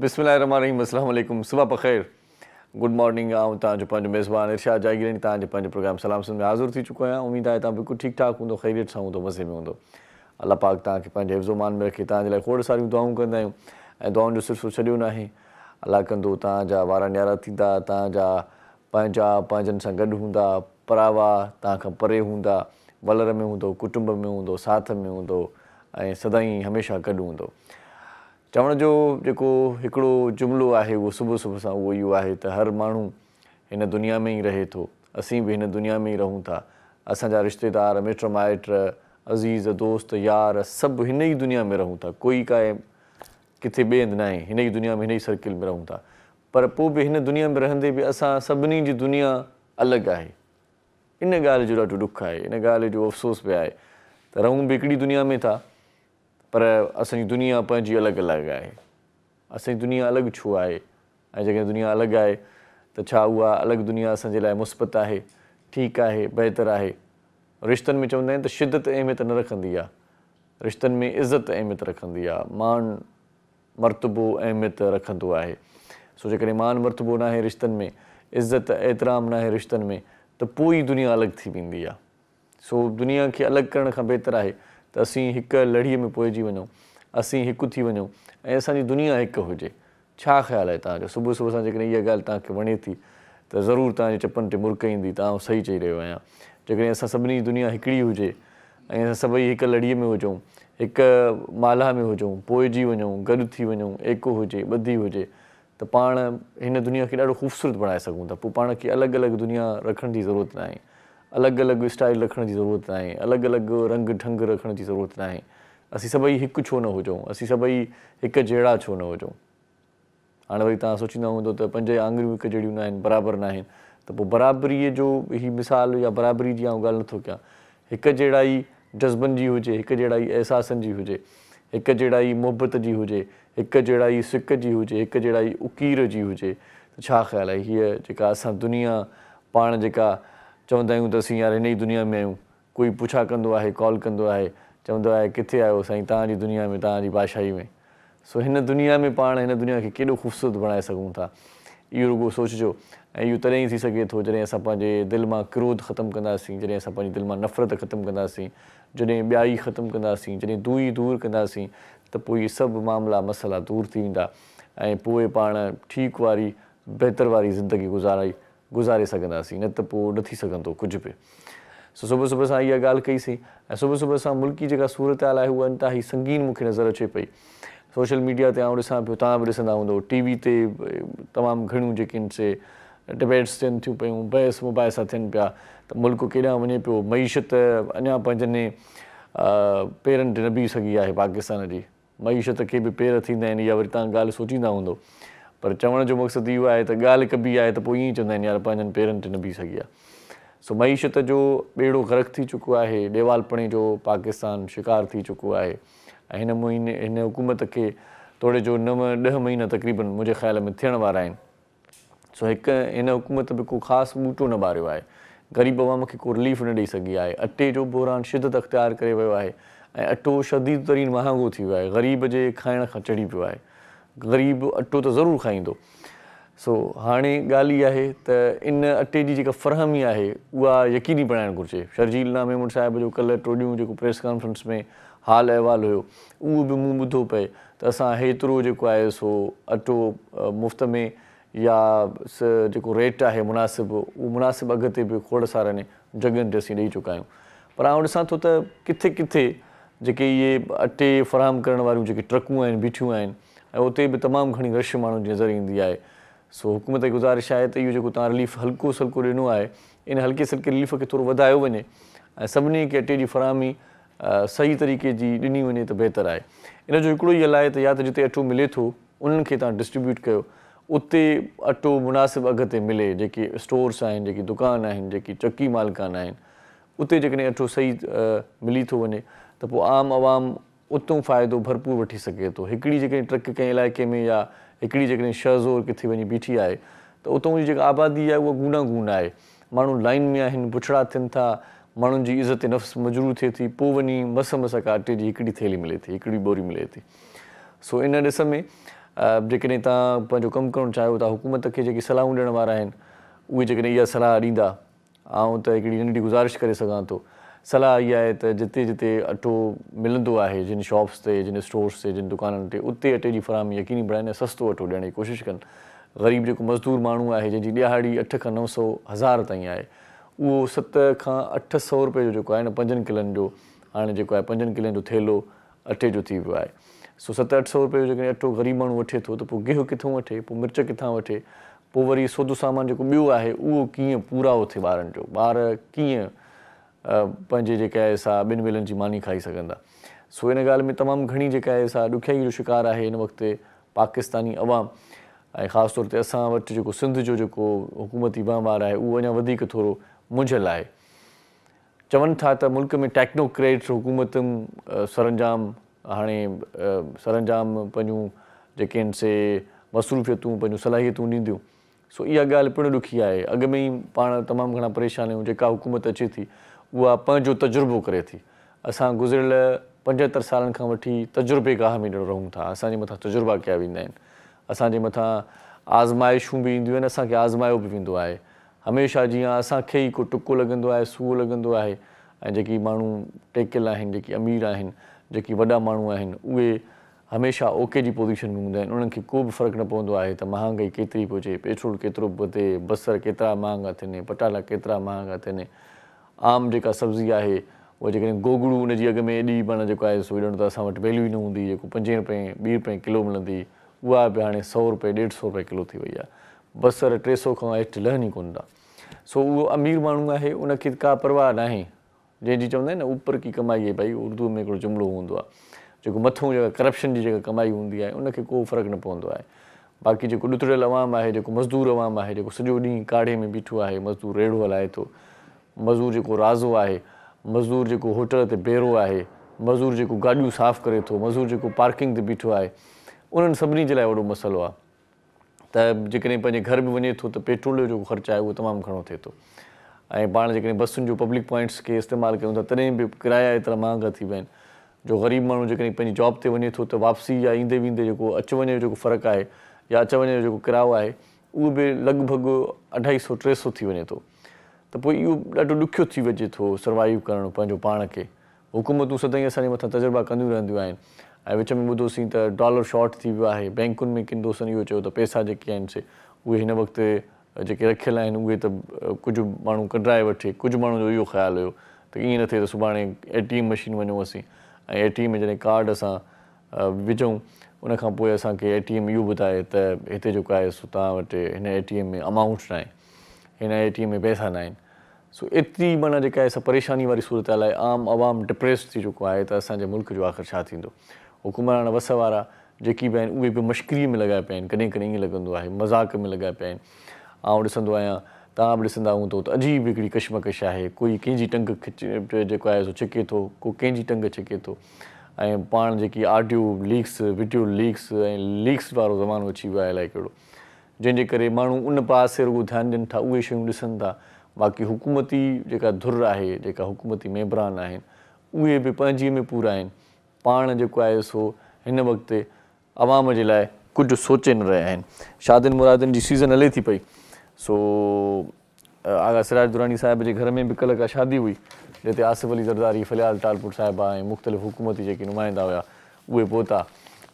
बिस्मिल्लाहिर्रहमानिर्रहीम, अस्सलाम वालेकुम, सुबह बखैर, गुड मॉर्निंग। आऊँ तुम पंहिंजो मेज़बान इरशाद जागीरन तुम प्रोग्राम सलाम सिंध में हाज़िर थी चुको आया। उम्मीद है तुम बिल्कुल ठीक ठाक हों, खैरियत से हों, मज़े में हों। अल्लाह पाक तुझे हिफ्ज़ोमान में रखे। तुम्हारे खोड़ सारी दुआऊँ कह दुआओं जो सिलसिलो छो ना, अल्लाह कंदो तुझा वारा न्यारा थींदा, तुझाजन से गड हुंदा, परावा तुम परे हुंदा, वलर में हों, कुटुंब में हों, साथ में हों, सदाई हमेशा गड हों। चवण जो जेको हिकिड़ो जुमिलो है वो सुबह सुबह से वो यो है तो हर मानू इन दुनिया में ही रहे तो, असीं भी इन दुनिया में ही रहूँ था। असांजा रिश्तेदार, मिट माइट, अजीज़, दोस्त, यार सब इन ही दुनिया में रहूँ था। कोई का किथे बे हंधि ना है, इन ही दुनिया में, इन ही सर्किल में रहूँ था। पर पोइ बि इन दुनिया में रहंदे भी असां सभिनी जी दुनिया अलॻि आहे। इन ॻाल्हि जो ॾाढो दुख आहे, इन ॻाल्हि जो अफ़सोस बि आहे त रहूं बि हिकिड़ी दुनिया में था पर असांजी दुनिया पंहिंजी अलॻि अलॻि आहे। असांजी दुनिया अलॻि छो आहे? ऐं जेकॾहिं दुनिया अलॻि आहे त छा उहा अलॻि दुनिया असांजे लाइ मुस्बत आहे, ठीकु आहे, बहितरु आहे? रिश्तनि में चवंदा आहिनि त शिदत अहमियत न रखंदी आहे, रिश्तनि में इज़त अहमियत रखंदी आहे, मान मरतबो अहमियत रखंदो आहे। सो जेकॾहिं मान मरतबो न आहे रिश्तनि में, इज़त एतिराम न आहे रिश्तनि में, त पोइ दुनिया अलॻि थी वेंदी आहे। सो दुनिया खे अलॻि करण खां बहितरु आहे त असीं हिक लड़ीअ में पइजी वञूं, असीं हिकु थी वञूं ऐं असांजी दुनिया हिकु हुजे। छा ख़्यालु आहे तव्हांजो? सुबुह सुबुह सां जेकॾहिं इहा ॻाल्हि तव्हांखे वणे थी त ज़रूरु तव्हांजे चपनि ते मुर्क ईंदी। तव्हां सही चई रहियो आहियां। जेकॾहिं असां सभिनी जी दुनिया हिकिड़ी हुजे ऐं असां सभई हिकु लड़ीअ में हुजूं, हिकु माला में हुजूं, पइजी वञूं, गॾु थी वञूं, एको हुजे, ॿधी हुजे, त पाण हिन दुनिया खे ॾाढो ख़ूबसूरत बणाए सघूं था। पोइ पाण खे अलॻि अलॻि दुनिया रखण जी ज़रूरत न आहे, अलॻि अलॻि स्टाइल रखण जी ज़रूरत न आहे, अलॻि अलॻि रंग ढंग रखण जी ज़रूरत न आहे। असीं सभई हिकु छो न हुजूं, असीं सभई हिकु जहिड़ा छो न हुजूं? हाणे वरी तव्हां सोचींदा हूंदो त पंज आङिरियूं हिकु जहिड़ियूं न आहिनि, बराबरि न आहिनि, त पोइ बराबरीअ जो ई मिसाल या बराबरी जी आउं ॻाल्हि नथो कयां। हिकु जहिड़ा ई जज़्बनि जी हुजे, हिकु जहिड़ा ई अहसासनि जी हुजे, हिकु जहिड़ा ई मुहबत जी हुजे, हिकु जहिड़ा ई सिक जी हुजे, हिकु जहिड़ा ई उकीर जी हुजे, त छा ख़्यालु आहे? हीअ जेका असां दुनिया पाण जेका चवंदा आहियूं त असीं यार हिन ई दुनिया में आहियूं। कोई पुछा कंदो आहे, कॉल कंदो आहे, चवंदो आहे किथे आहियो साईं? तव्हांजी दुनिया में, तव्हांजी बादशाही में। सो हिन दुनिया में पाण हिन दुनिया खे केॾो ख़ूबसूरत बणाए सघूं था, इहो रुगो सोचिजो। ऐं इहो तॾहिं ई थी सघे थो जॾहिं असां पंहिंजे दिलि मां क्रोध ख़तमु कंदासीं, जॾहिं असां पंहिंजी दिलि मां नफ़रत ख़तमु कंदासीं, जॾहिं ॿियाई ख़तमु कंदासीं, जॾहिं दूई दूरि कंदासीं, त पोइ इहे सभु मामला मसइला दूरि थी वेंदा ऐं पोइ पाण ठीकु वारी बहितर वारी ज़िंदगी गुज़ारे सघंदासीं, न त पोइ न थी सघंदो कुझु बि। सो सुबुह सुबुह सां इहा ॻाल्हि कईसीं ऐं सुबुह सुबुह सां मुल्की जेका सूरत हाल आहे उहा इंतिहाई संगीन मूंखे नज़र अचे पई। सोशल मीडिया ते आउं ॾिसां पियो, तव्हां बि ॾिसंदा हूंदो, टीवी ते तमामु घणियूं जेके आहिनि से डिबेट्स थियनि थियूं पियूं, बहस मुबाहिसा थियनि पिया, त मुल्क केॾां वञे पियो। मईशत अञा पंहिंजनि पेरनि ते न बीह सघी आहे पाकिस्तान जी। मईशत खे बि पेर थींदा आहिनि, इहा वरी तव्हां ॻाल्हि सोचींदा हूंदो, पर चवण जो मक़सदु इहो आहे त ॻाल्हि कबी आहे त पोइ ईअं चवंदा आहिनि यार पंहिंजनि पेरनि ते न बीह सघी आहे। सो मईशत जो ॿेड़ो ग़रक़ थी चुको आहे, ॾेवालपणे जो पाकिस्तान शिकार थी चुको आहे ऐं हिन हुकूमत खे तोड़े जो 9-10 महीना तक़रीबन मुंहिंजे ख़्याल में थियण वारा आहिनि। सो हिकु हिन हुकूमत बि को ख़ासि ॿूटो न ॿारियो आहे, ग़रीब अवाम खे को रिलीफ न ॾेई सघी आहे। अटे जो बहरान शिदत अख़्तियार करे वियो आहे ऐं अटो शदीद तरीन महांगो थी वियो आहे, ग़रीब जे खाइण खां चढ़ी पियो आहे। ग़रीब अटो तो ज़रूर खाइंदो। सो हाणे ॻाल्हि इहा आहे त इन अटे की जेका फ़रहमी आहे उहा यकीनी बणाइणु घुर्जे। शर्जीलना मेमून साहिब जो कल टोॾियूं जेको प्रेस कॉन्फ्रेंस में हाल अहिवाल हुयो उहो बि मूं ॿुधो पए त असां हेतिरो जेको आहे सो अटो मुफ़्त में या जेको रेट आहे मुनासिब, उहो मुनासिब अघ ते बि खोड़ सारनि जॻहियुनि ते असीं ॾेई चुका आहियूं। पर आउं ॾिसां थो त किथे किथे जेके इहे अटे फ़राहम करण वारियूं जेके ट्रकूं आहिनि बीठियूं आहिनि ऐं उते बि तमामु घणी रश माण्हुनि जी नज़र ईंदी आहे। सो हुकूमत जी गुज़ारिश आहे त इहो जेको तव्हां रिलीफ हल्को सल्को ॾिनो आहे, इन हल्के सल्के रिलीफ खे थोरो वधायो वञे ऐं सभिनी खे अटे जी फ़राहमी सही तरीक़े जी ॾिनी वञे त बहितरु आहे। इन जो हिकिड़ो ई हल आहे त या त जिते अटो मिले थो उन्हनि खे तव्हां डिस्ट्रीब्यूट कयो, उते अटो मुनासिब अघ ते मिले। जेके स्टोर्स आहिनि, जेकी दुकान आहिनि, जेकी चकी मालिकान आहिनि, उते जेकॾहिं अटो सही मिली थो वञे त पोइ आम आवाम उतों फ़ाइदो भरपूर वठी सघे थो। हिकिड़ी जेकॾहिं ट्रक कंहिं इलाइक़े में या हिकिड़ी जेकॾहिं शहज़ोर किथे वञी बीठी आहे त उतां जी जेका आबादी आहे उहा गूनागून आहे। माण्हू लाइन में आहिनि, पुछड़ा थियनि था, माण्हुनि जी इज़त नफ़्स मजरूह थिए थी, पोइ वञी मस मस काटे जी हिकिड़ी थैली मिले थी, हिकिड़ी बोरी मिले थी। सो इन ॾिस में जेकॾहिं तव्हां पंहिंजो कमु करणु चाहियो था हुकूमत खे जेकी सलाहूं ॾियण वारा आहिनि उहे जेकॾहिं इहा सलाह ॾींदा, आउं त हिकिड़ी नंढी गुज़ारिश करे सघां थो। सलाह इहा आहे त जिते जिते अटो मिलंदो आहे, जिन शॉप्स ते, जिन स्टोर्स ते, जिन दुकाननि ते, उते अटे जी फराहमी यकीनी बणाइनि ऐं सस्तो अटो ॾियण जी कोशिशि कनि। ग़रीब जेको मज़दूर माण्हू आहे जंहिंजी ॾिहाड़ी 8 खां 900 हज़ार ताईं आहे, उहो 7 खां 800 रुपए जो जेको आहे न 5 किलनि जो हाणे जेको आहे 5 किलनि जो थैलो अटे जो थी वियो आहे। सो 700-800 रुपए जो जेकॾहिं अटो ग़रीब माण्हू वठे थो त पोइ गिहु किथां वठे, पोइ मिर्च किथां वठे, पोइ वरी सौदो सामान जेको ॿियो आहे उहो कीअं पूराओ थिए ॿारनि जो, ॿार कीअं पंहिंजे जेका आहे सा 2 वेलनि जी मानी खाई सघंदा। सो इन ॻाल्हि में तमामु घणी जेका आहे सा ॾुखियाई जो शिकार आहे हिन वक़्तु पाकिस्तानी अवाम, ऐं ख़ासि तौर ते असां वटि जेको सिंध जो जेको हुकूमती वहिंवार आहे उहो अञा वधीक थोरो मुंझल आहे। चवनि था त मुल्क में टेक्नोक्रेट हुकूमतुम सरंजाम हाणे सरंजाम पंहिंजूं जेके आहिनि से मसरूफ़ियतूं पंहिंजूं सलाहियतूं ॾींदियूं। सो इहा ॻाल्हि पिणु ॾुखी आहे। अॻु में ई पाण तमामु घणा परेशान आहियूं, जेका हुकूमत अचे थी उहा पंहिंजो तजुर्बो करे थी। असां गुज़िरियल 75 सालनि खां वठी तजुर्बेगाह में रहूं था, असांजे मथां तजुर्बा कया वेंदा आहिनि, असांजे मथां आज़माइशूं बि ईंदियूं आहिनि, असांखे आज़मायो बि वेंदो आहे। हमेशह जीअं असांखे ई को टुको लॻंदो आहे, सूओ लॻंदो आहे, ऐं जेकी माण्हू टेकियल आहिनि, जेकी अमीर आहिनि, जेकी वॾा माण्हू आहिनि, उहे हमेशह ओके जी पोज़ीशन में हूंदा आहिनि। उन्हनि खे को बि फ़र्क़ु न पवंदो आहे त महांगाई केतिरी बि हुजे, पेट्रोल केतिरो बि वधे, बसर केतिरा महांगा थियनि, पटाला केतिरा महांगा थियनि, आम जेका सब्ज़ी आहे उहा जेकॾहिं गोगड़ू उनजी अॻु में एॾी पाण जेको आहे सो ॾियणो त असां वटि वैल्यू ई न हूंदी, जेको 25 रुपए 20 रुपए किलो मिलंदी उहा बि हाणे 100 रुपए 150 रुपए किलो थी वई आहे। बसर 300 खां हेठि लहनि ई कोन था। सो उहो अमीर माण्हू आहे, उनखे का परवाह न आहे। जंहिंजी चवंदा आहिनि न ऊपर की कमाई है भाई, उर्दू में हिकिड़ो जुमिलो हूंदो आहे, जेको मथां जेका करप्शन जी जेका कमाई हूंदी आहे उनखे को फ़र्क़ु न पवंदो आहे। बाक़ी जेको ॾुतड़ियल अवाम आहे, जेको मज़दूर अवाम आहे, जेको सॼो ॾींहुं काढ़े में बीठो आहे, मज़दूर रेड़ो हलाए थो, मज़दूर जेको राज़ो आहे, मज़दूर जेको होटल ते बेरो आहे, मज़दूर जेको गाॾियूं साफ़ करे थो, मज़दूर जेको पार्किंग ते बीठो आहे, उन्हनि सभिनी जे लाइ वॾो मसइलो आहे। त जेकॾहिं पंहिंजे घर बि वञे थो त पेट्रोल जो जेको ख़र्चु आहे उहो तमामु घणो थिए थो, ऐं पाण जेकॾहिं बसुनि जो पब्लिक पॉइंट्स खे इस्तेमालु कयूं था तॾहिं बि किराया एतिरा महांगा थी विया आहिनि। जो ग़रीब माण्हू जेकॾहिं पंहिंजी जॉब ते वञे थो त वापसी या ईंदे वेंदे जेको अचु वञे जो जेको फ़र्क़ु आहे या अचु वञे जो जेको किरायो आहे उहो बि लॻभॻि 250-300 थी वञे थो। त पोइ इहो ॾाढो ॾुखियो थी वञे थो सर्वाइव करणु पंहिंजो पाण खे। हुकूमतूं सदाईं असांजे मथां तजुर्बा कंदियूं रहंदियूं आहिनि, ऐं विच में ॿुधोसीं त डॉलर शॉर्ट थी वियो आहे, बैंकुनि में किंदोसनि इहो चयो त पैसा जेके आहिनि से उहे हिन वक़्तु जेके रखियल आहिनि उहे त कुझु माण्हू कढाए वठे। कुझु माण्हू जो इहो ख़्यालु हुयो त ईअं न थिए त सुभाणे ATM मशीन वञूं असीं, ऐं ATM में जॾहिं कार्ड असां विझूं उनखां पोइ असांखे ATM इहो ॿुधाए त हिते जेको आहे सो तव्हां वटि हिन ATM में अमाउंट न आहे, हिन ATM में पैसा न आहिनि। सो एतिरी माना जेका आहे सा परेशानी वारी सूरत आहे। आम आवाम डिप्रेस थी चुको आहे त असांजे मुल्क जो आख़िर छा थींदो। हुकुमरान वस वारा जेकी बि आहिनि उहे बि मश्करी में लॻा पिया आहिनि, कॾहिं कॾहिं ईअं लॻंदो आहे मज़ाक में लॻा पिया आहिनि। आउं ॾिसंदो आहियां, तव्हां बि ॾिसंदा हूंदो त अजीब हिकिड़ी कशमकश आहे। कोई कंहिंजी टंग जेको आहे सो छिके थो, को कंहिंजी टंग छिके थो, ऐं पाण जेकी ऑडियो लीक्स, वीडियो लीक्स ऐं लीक्स वारो ज़मानो अची वियो आहे अलाए कहिड़ो, जंहिंजे करे माण्हू उन पासे रुगो ध्यानु ॾियनि था, उहे शयूं ॾिसनि था। बाक़ी हुकूमती जेका धुर आहे, जेका हुकूमती मेंबरान आहिनि उहे बि पंहिंजी में पूरा आहिनि, पाण जेको आहे सो हिन वक़्तु आवाम जे लाइ कुझु सोचे न रहिया आहिनि। शादियुनि मुरादियुनि जी सीज़न हले थी पई। सो आगा सिराज दुरानी साहिब जे घर में बि कल्ह का शादी हुई, जिते आसिफ़ अली ज़रदारी, फैयाज़ टालपुर साहिबा ऐं मुख़्तलिफ़ हुकूमती जेके नुमाइंदा हुआ उहे पहुता।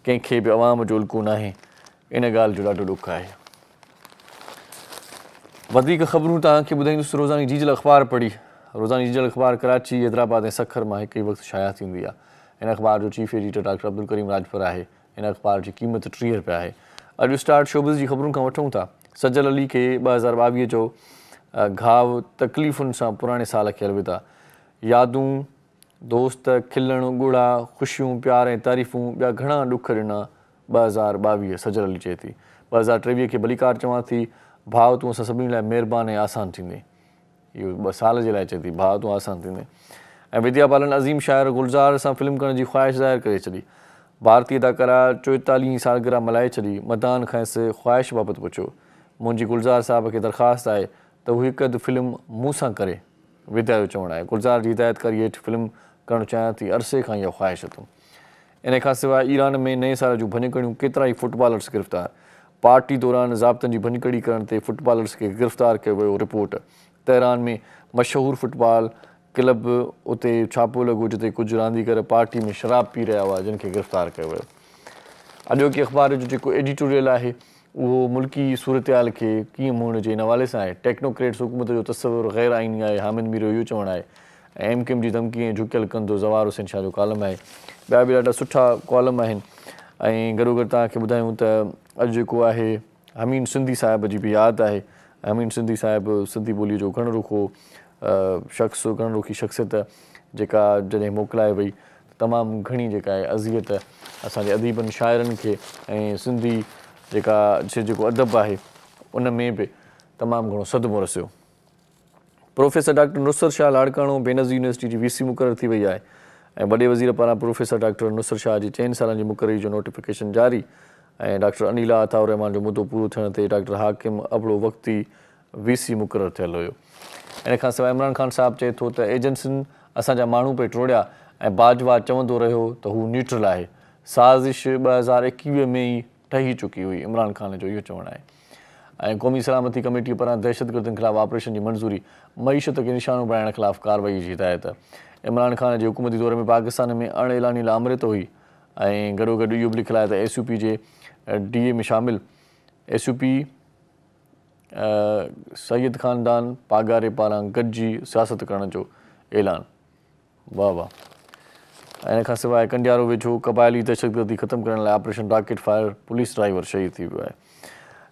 कंहिंखे बि आवाम जो उल्को न आहे। इन ॻाल्हि जो ॾाढो ॾुख आहे। वधीक ख़बरूं तव्हांखे ॿुधाईंदुसि। रोज़ानी जीजल अख़बार पढ़ी। रोज़ानी जीजल अख़बार कराची, हैदराबाद ऐं सखर मां हिकु ई वक़्तु शाया थींदी आहे। हिन अख़बार जो chief editor doctor Abdul Karim Rajbhar आहे। हिन अख़बार जी क़ीमत ₹30 आहे। अॼु स्टार शोबिज़ जी ख़बरुनि खां वठूं था। सजल अली खे 2022 जो घाव, तकलीफ़ुनि सां पुराणे साल खे अलविदा। यादूं, दोस्त, खिलणु, ॻुड़ा, ख़ुशियूं, प्यार ऐं तारीफ़ूं, ॿिया घणा ॾुख ॾिना 2022 सजल अली चए थी। 2023 खे भलीकार चवां थी। भाउ तूं असां सभिनी लाइ महिरबानी ऐं आसान थींदे, इहो 2 साल जे लाइ चए थी, भाउ तूं आसान थींदे। ऐं विद्या बालन अज़ीम शाइर गुलज़ार सां फ़िल्म करण जी ख़्वाहिश ज़ाहिर करे छॾी। भारतीय अदाकारा 44 सालगिरह मल्हाए छॾी। मदान खेसि ख़्वाहिश बाबति पुछियो। मुंहिंजी गुलज़ार साहिब खे दरख़्वास्त आहे त हू हिकु अधु फ़िल्म मूं सां करे, विद्या जो चवणु आहे। गुलज़ार जी हिदायतकारी हेठि फ़िल्म करणु चाहियां थी, अरसे खां इहा ख़्वाहिश अथऊं। इन खां सवाइ ईरान में नए साल जूं भञकड़ियूं केतिरा ई फुटबॉलर्स गिरफ़्तार। पार्टी दौरान ज़ाब्तनि जी भञकड़ी करण ते फुटबॉलर्स खे गिरफ़्तार कयो वियो। रिपोर्ट तहरान में मशहूर फुटबॉल क्लब उते छापो लॻो जिते कुझु रांदीगर पार्टी में शराब पी रहिया हुआ जिन खे गिरफ़्तार कयो वियो। अॼोकी अख़बार जो जेको एडिटोरियल आहे उहो मुल्की सूरत हाल खे कीअं मुहण जे हवाले सां आहे। टेक्नोक्रेट्स हुकूमत जो तस्वुरु गैर आइनी आहे, हामिद मीरो इहो चवणु आहे। एम के एम जी धमकी ऐं झुकियल कंदो ज़वार हुसैन शाह जो कॉलम आहे। ॿिया बि ॾाढा सुठा कॉलम आहिनि ऐं गॾोगॾु तव्हांखे ॿुधायूं त अॼु जेको आहे हमीन सिंधी साहिब जी बि यादि आहे। हमीन सिंधी साहिबु सिंधी ॿोलीअ जो घणो रुखो शख़्स, घणो रुखी शख़्सियत जेका जॾहिं मोकिलाए वई तमामु घणी जेका आहे अज़ियत असांजे अदीबनि शाइरनि खे ऐं सिंधी जेका जेको अदब आहे उन में बि तमामु घणो सदमो रसियो। Professor doctor Nusrat Shah Larkana Benazir university जी वीसी मुक़ररु थी वई आहे ऐं वॾे वज़ीर पारां प्रोफेसर डॉक्टर नुसरत शाह जी 4 सालनि जी मुक़ररी जो नोटिफिकेशन जारी ऐं डॉक्टर अनिला अताउर रहमान जो मुद्दो पूरो थियण ते डॉक्टर हाकिम अबड़ो वक़्ती वीसी मुक़ररु थियलु हुयो। इन खां सवाइ इमरान ख़ान साहिबु चए थो त एजेंसियुनि असांजा माण्हू पे टोड़िया ऐं बाजवा चवंदो रहियो त हू न्यूट्रल आहे। साज़िश 2021 में ई ठही चुकी हुई, इमरान ख़ान जो इहो चवणु आहे। ऐं क़ौमी सलामती कमेटी पारां दहशतगर्दनि ख़िलाफ़ु ऑपरेशन जी मंज़ूरी, मईशत खे निशानो बणाइण ख़िलाफ़ु कार्रवाई जी हिदायत। इमरान ख़ान जे हुकूमती दौर में पाकिस्तान में अण एलानी लामृत हुई ऐं गॾोगॾु इहो बि लिखियलु आहे त SUP जे DA में शामिल SUP सैयद ख़ानदान पागारे पारां गॾिजी सियासत करण जो ऐलान। वाह वाह। इन खां सवाइ कंडियारो वेझो क़बाइली दहशतगर्दी ख़त्म करण लाइ operation rocket fire, police driver शहीद थी वियो आहे।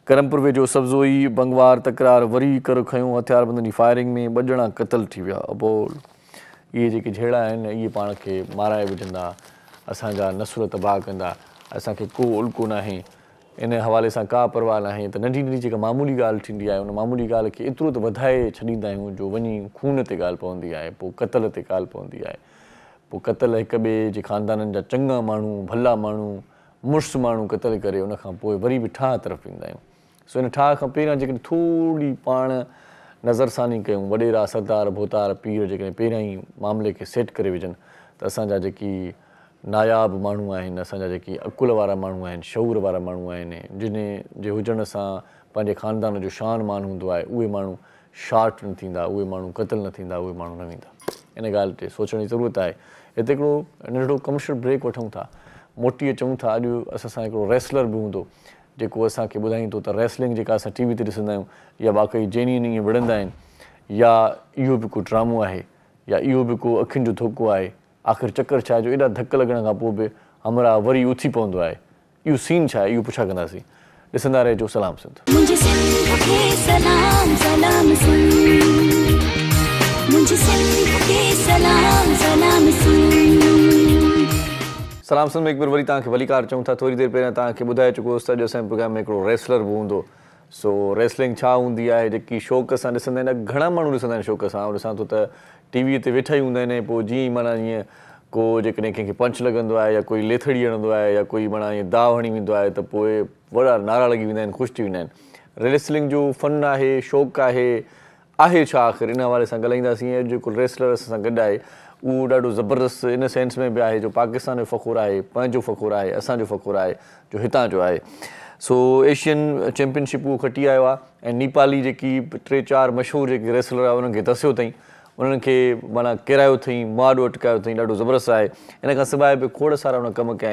करमपुर वेझो सब्ज़ोई बंगवार तकरार वरी कर खयूं, हथियारबंदनि जी फायरिंग में 2 ॼणा क़तल थी विया। अबोल इहे जेके झेड़ा आहिनि इहे पाण खे माराए विझंदा, असांजा नसुर तबाह कंदा, असांखे को उल्को नाहे, इन हवाले सां का परवाह नाहे। त नंढी नंढी जेका मामूली ॻाल्हि थींदी आहे उन मामूली ॻाल्हि खे एतिरो त वधाए छॾींदा आहियूं जो वञी खून ते ॻाल्हि पवंदी आहे, पोइ क़तल ते ॻाल्हि पवंदी आहे। पोइ क़तल हिक ॿिए जे ख़ानदाननि जा चङा माण्हू, भला माण्हू, मुड़ुसु माण्हू क़तल करे उन खां पोइ वरी बि ठाह तरफ़ ईंदा आहियूं। सो इन ठाह खां पहिरियां जेकॾहिं थोरी पाण नज़रसानी कयूं, वॾेरा सरदार भोतार पीर जेकॾहिं पहिरियां ई मामले खे सेट करे विझनि त असांजा जेकी नायाब माण्हू आहिनि, असांजा जेकी अकुल वारा माण्हू आहिनि, शऊर वारा माण्हू आहिनि, जिन जे हुजण सां पंहिंजे ख़ानदान जो शान मान हूंदो आहे, उहे माण्हू शार्ट न थींदा, उहे माण्हू क़तल न थींदा, उहे माण्हू न वेंदा। इन ॻाल्हि ते सोचण जी ज़रूरत आहे। हिते हिकिड़ो नंढिड़ो कमर्शियल ब्रेक वठूं था। मोटीअ चऊं था अॼु असां सां हिकिड़ो रेसलर बि हूंदो जेको असांखे ॿुधाईंदो त रेसलिंग जेका असां टीवी ते ॾिसंदा आहियूं या वाक़ई जेन्युइन ईअं विढ़ंदा आहिनि या इहो बि को ड्रामो आहे या इहो बि को अखियुनि जो धोखो आहे। आख़िर चकर छा जो एॾा धक लॻण खां पोइ बि हमरा वरी उथी पवंदो आहे, इहो सीन छा आहे, इहो पुछा कंदासीं। ॾिसंदा रहिजो। सलाम सिंध। सलाम सिंध में हिकु बार वरी तव्हांखे वलीकार चऊं था। थोरी देरि पहिरियां तव्हांखे ॿुधाए चुकोसि त अॼु असांजे प्रोग्राम में हिकिड़ो रेसलर बि हूंदो। सो रेसलिंग छा हूंदी आहे जेकी शौक़ सां ॾिसंदा आहिनि, घणा माण्हू ॾिसंदा आहिनि शौक़ सां। ऐं ॾिसां थो त टीवीअ ते वेठा ई हूंदा आहिनि पोइ जीअं माना ईअं को जेकॾहिं कंहिंखे पंच लॻंदो आहे या कोई लेथड़ी हणंदो आहे या कोई माना ईअं दाव हणी वेंदो आहे त पोइ वॾा नारा लॻी वेंदा आहिनि, ख़ुशि थी वेंदा आहिनि। रेसलिंग जो फ़न आहे, शौक़ु आहे, आहे छा आख़िर, इन हवाले सां ॻाल्हाईंदासीं। ऐं जेको रेसलर असां सां गॾु आहे उहो ॾाढो ज़बरदस्तु इन सेंस में बि आहे जो पाकिस्तान जो फ़खुरु आहे, पंहिंजो फ़खुरु आहे, असांजो फ़खुरु आहे, जो हितां जो आहे। सो एशियन चैम्पियनशिप उहो खटी आयो आहे ऐं नेपाली जेकी 3-4 मशहूर जेके रेसलर आहे उन्हनि खे धसियो अथई, उन्हनि खे माना किरायो अथई, माॾो अटकायो अथई, ॾाढो ज़बरदस्तु आहे। इन खां सवाइ बि खोड़ सारा हुन कम कया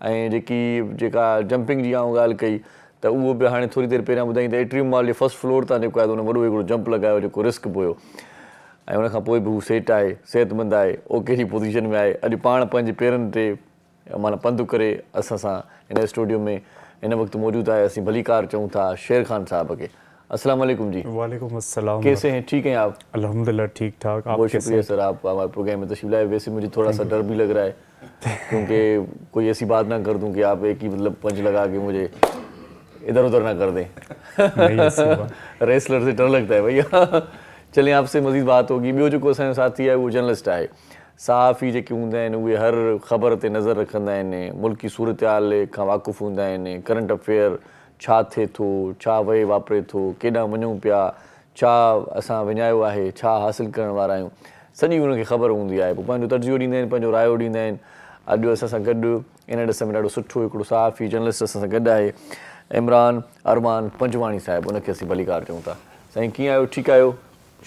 आहिनि ऐं जेकी जेका जंपिंग जी आउं ॻाल्हि कई त उहो बि हाणे थोरी देरि पहिरियां ॿुधाई त एट्रियम मॉल जे फर्स्ट फ्लोर तां जेको आहे उन वॾो हिकिड़ो जंप लॻायो जेको रिस्क बि हुयो ऐं उनखां पोइ बि हू सेट आहे, सिहतमंद आहे, ओके जी पोज़ीशन में आहे। अॼु पाण पंहिंजे पेरनि ते माना पंधु करे असां सां हिन स्टूडियो में हिन वक़्तु मौजूदु आहे। असीं भलीकार चऊं था शेर ख़ान साहब खे। अस्सलाम वालेकुम जी। वालेकुम अस्सलाम। कैसे हैं? ठीक हैं आप? अल्हम्दुलिल्लाह ठीक ठाक। आप? बहुत शुक्रिया सर, आप हमारे प्रोग्राम में तशरीफ़ लाए। वैसे मुझे थोड़ा सा डर भी लग रहा है क्योंकि कोई ऐसी बात ना कर दूँ कि आप एक ही मतलब पंच लगा के मुझे इधर उधर ना कर दें। रेसलर से डर लगता है भैया। चलें, आपसे मज़ीद बात होगी। ॿियो जेको असांजो साथी आहे उहो जर्नलिस्ट आहे। सहाफ़ी जेके हूंदा आहिनि उहे हर ख़बर ते नज़र रखंदा आहिनि, मुल्की सूरत हाल खां वाक़ुफ़ हूंदा आहिनि, करंट अफेयर छा थिए थो, छा वए वापरे थो, केॾां वञूं पिया, छा असां विञायो आहे, छा हासिलु करण वारा आहियूं, सॼी हुनखे ख़बर हूंदी आहे। पोइ पंहिंजो तर्जियो ॾींदा आहिनि, पंहिंजो रायो ॾींदा आहिनि Adu sasa gaddu ina da samira do suthu ikdo saafi journalist sasa gadda hai Imran Arwan Panjwani sahib unake asi baligar chhun ta sahi ki ayo theek ayo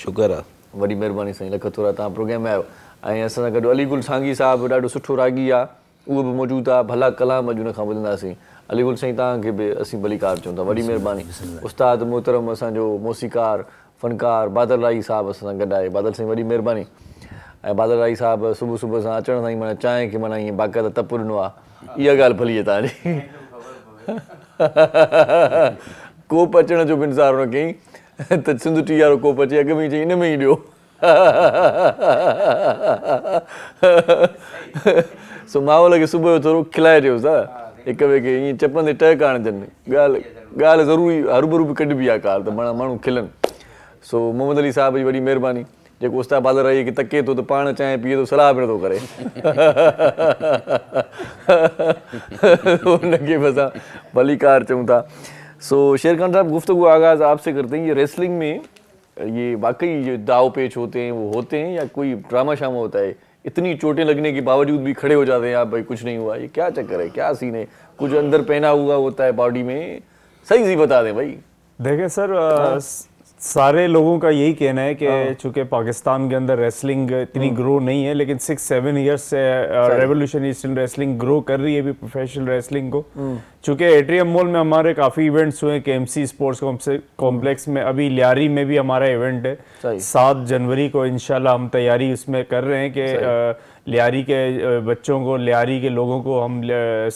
shukar hai वड़ी मेहरबानी सही लख थोड़ा तव्हां प्रोग्राम में आयो ऐं असां सां गॾु अली गुल सांगी साहिबु ॾाढो सुठो रागी आहे उहो बि मौजूदु आहे भला कलाम अॼु उनखां ॿुधंदासीं अली गुल साईं तव्हांखे बि असीं बलिकार चऊं था वॾी महिरबानी उस्ताद मोहतरम असांजो मौसीकार फ़नकार बादल राई साहिबु असां सां गॾु आहे बादल साईं वॾी महिरबानी ऐं बादल राई साहिबु सुबुह सुबुह सां अचण सां ई माना चांहि खे माना ईअं बाक़ाइदा तप ॾिनो आहे इहा ॻाल्हि भली आहे तव्हांजी कोप अचण जो बि इंतज़ारु न कयईं तो सिंधु टी वारो कोप अचे अॻ में ई चई इन में ई ॾियो सो माहौल खे सुबुह जो थोरो खिलाइजोसि हा हिक ॿिए खे ईअं चपनि ते टह कान अचनि ॻाल्हि ॻाल्हि ज़रूरी हरूभरू बि कढबी आहे कार त माण्हू खिलनि सो मोहम्मद अली साहिब जी वॾी महिरबानी जेको उस्ताद बादल राई खे तके थो त पाण चांहि पीए थो सलाह पिण थो करे हुनखे बि असां भलीकार चऊं था सो शेर खान साहब गुफ्तगू आगाज़ आपसे करते हैं। ये रेसलिंग में ये वाकई जो दाव पेच होते हैं वो होते हैं या कोई ड्रामा शामा होता है? इतनी चोटें लगने के बावजूद भी खड़े हो जाते हैं आप, भाई कुछ नहीं हुआ, ये क्या चक्कर है, क्या सीन है? कुछ अंदर पहना हुआ होता है बॉडी में, सही से बता दें भाई। देखें सर, सारे लोगों का यही कहना है कि चूँकि पाकिस्तान के अंदर रेसलिंग इतनी ग्रो नहीं है, लेकिन 6-7 ईयर्स से रेवोल्यूशन ईस्टर्न रेसलिंग ग्रो कर रही है भी प्रोफेशनल रेसलिंग को। चूँकि एट्रियम मॉल में हमारे काफ़ी इवेंट्स हुए हैं, KMC स्पोर्ट्स कॉम्प्लेक्स में, अभी लियारी में भी हमारा इवेंट है 7 जनवरी को, इंशाल्लाह हम तैयारी उसमें कर रहे हैं कि लियारी के बच्चों को, लियारी के लोगों को हम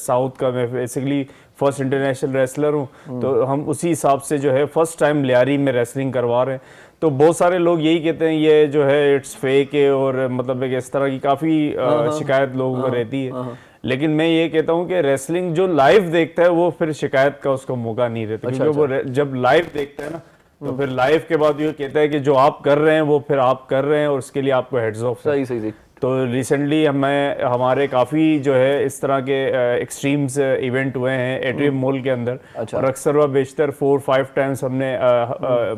साउथ का, मैं बेसिकली फर्स्ट इंटरनेशनल रेसलर हूँ तो हम उसी हिसाब से जो है फर्स्ट टाइम लियारी में रेसलिंग करवा रहे हैं। तो बहुत सारे लोग यही कहते हैं ये जो है इट्स फेक है और मतलब इस तरह की काफ़ी शिकायत लोगों को रहती है, लेकिन मैं ये कहता हूँ कि रेसलिंग जो लाइव देखता है वो फिर शिकायत का उसको मौका नहीं रहता। अच्छा, क्योंकि वो जब लाइव देखता है ना तो फिर लाइव के बाद ये कहता है कि जो आप कर रहे हैं वो फिर आप कर रहे हैं और उसके लिए आपको हेड्स ऑफ। सही सही सही। तो रिसेंटली हमें हमारे काफ़ी जो है इस तरह के एक्सट्रीम्स इवेंट हुए हैं एट्रियम मॉल के अंदर। अच्छा। और अक्सर व बेशतर 4-5 टाइम्स हमने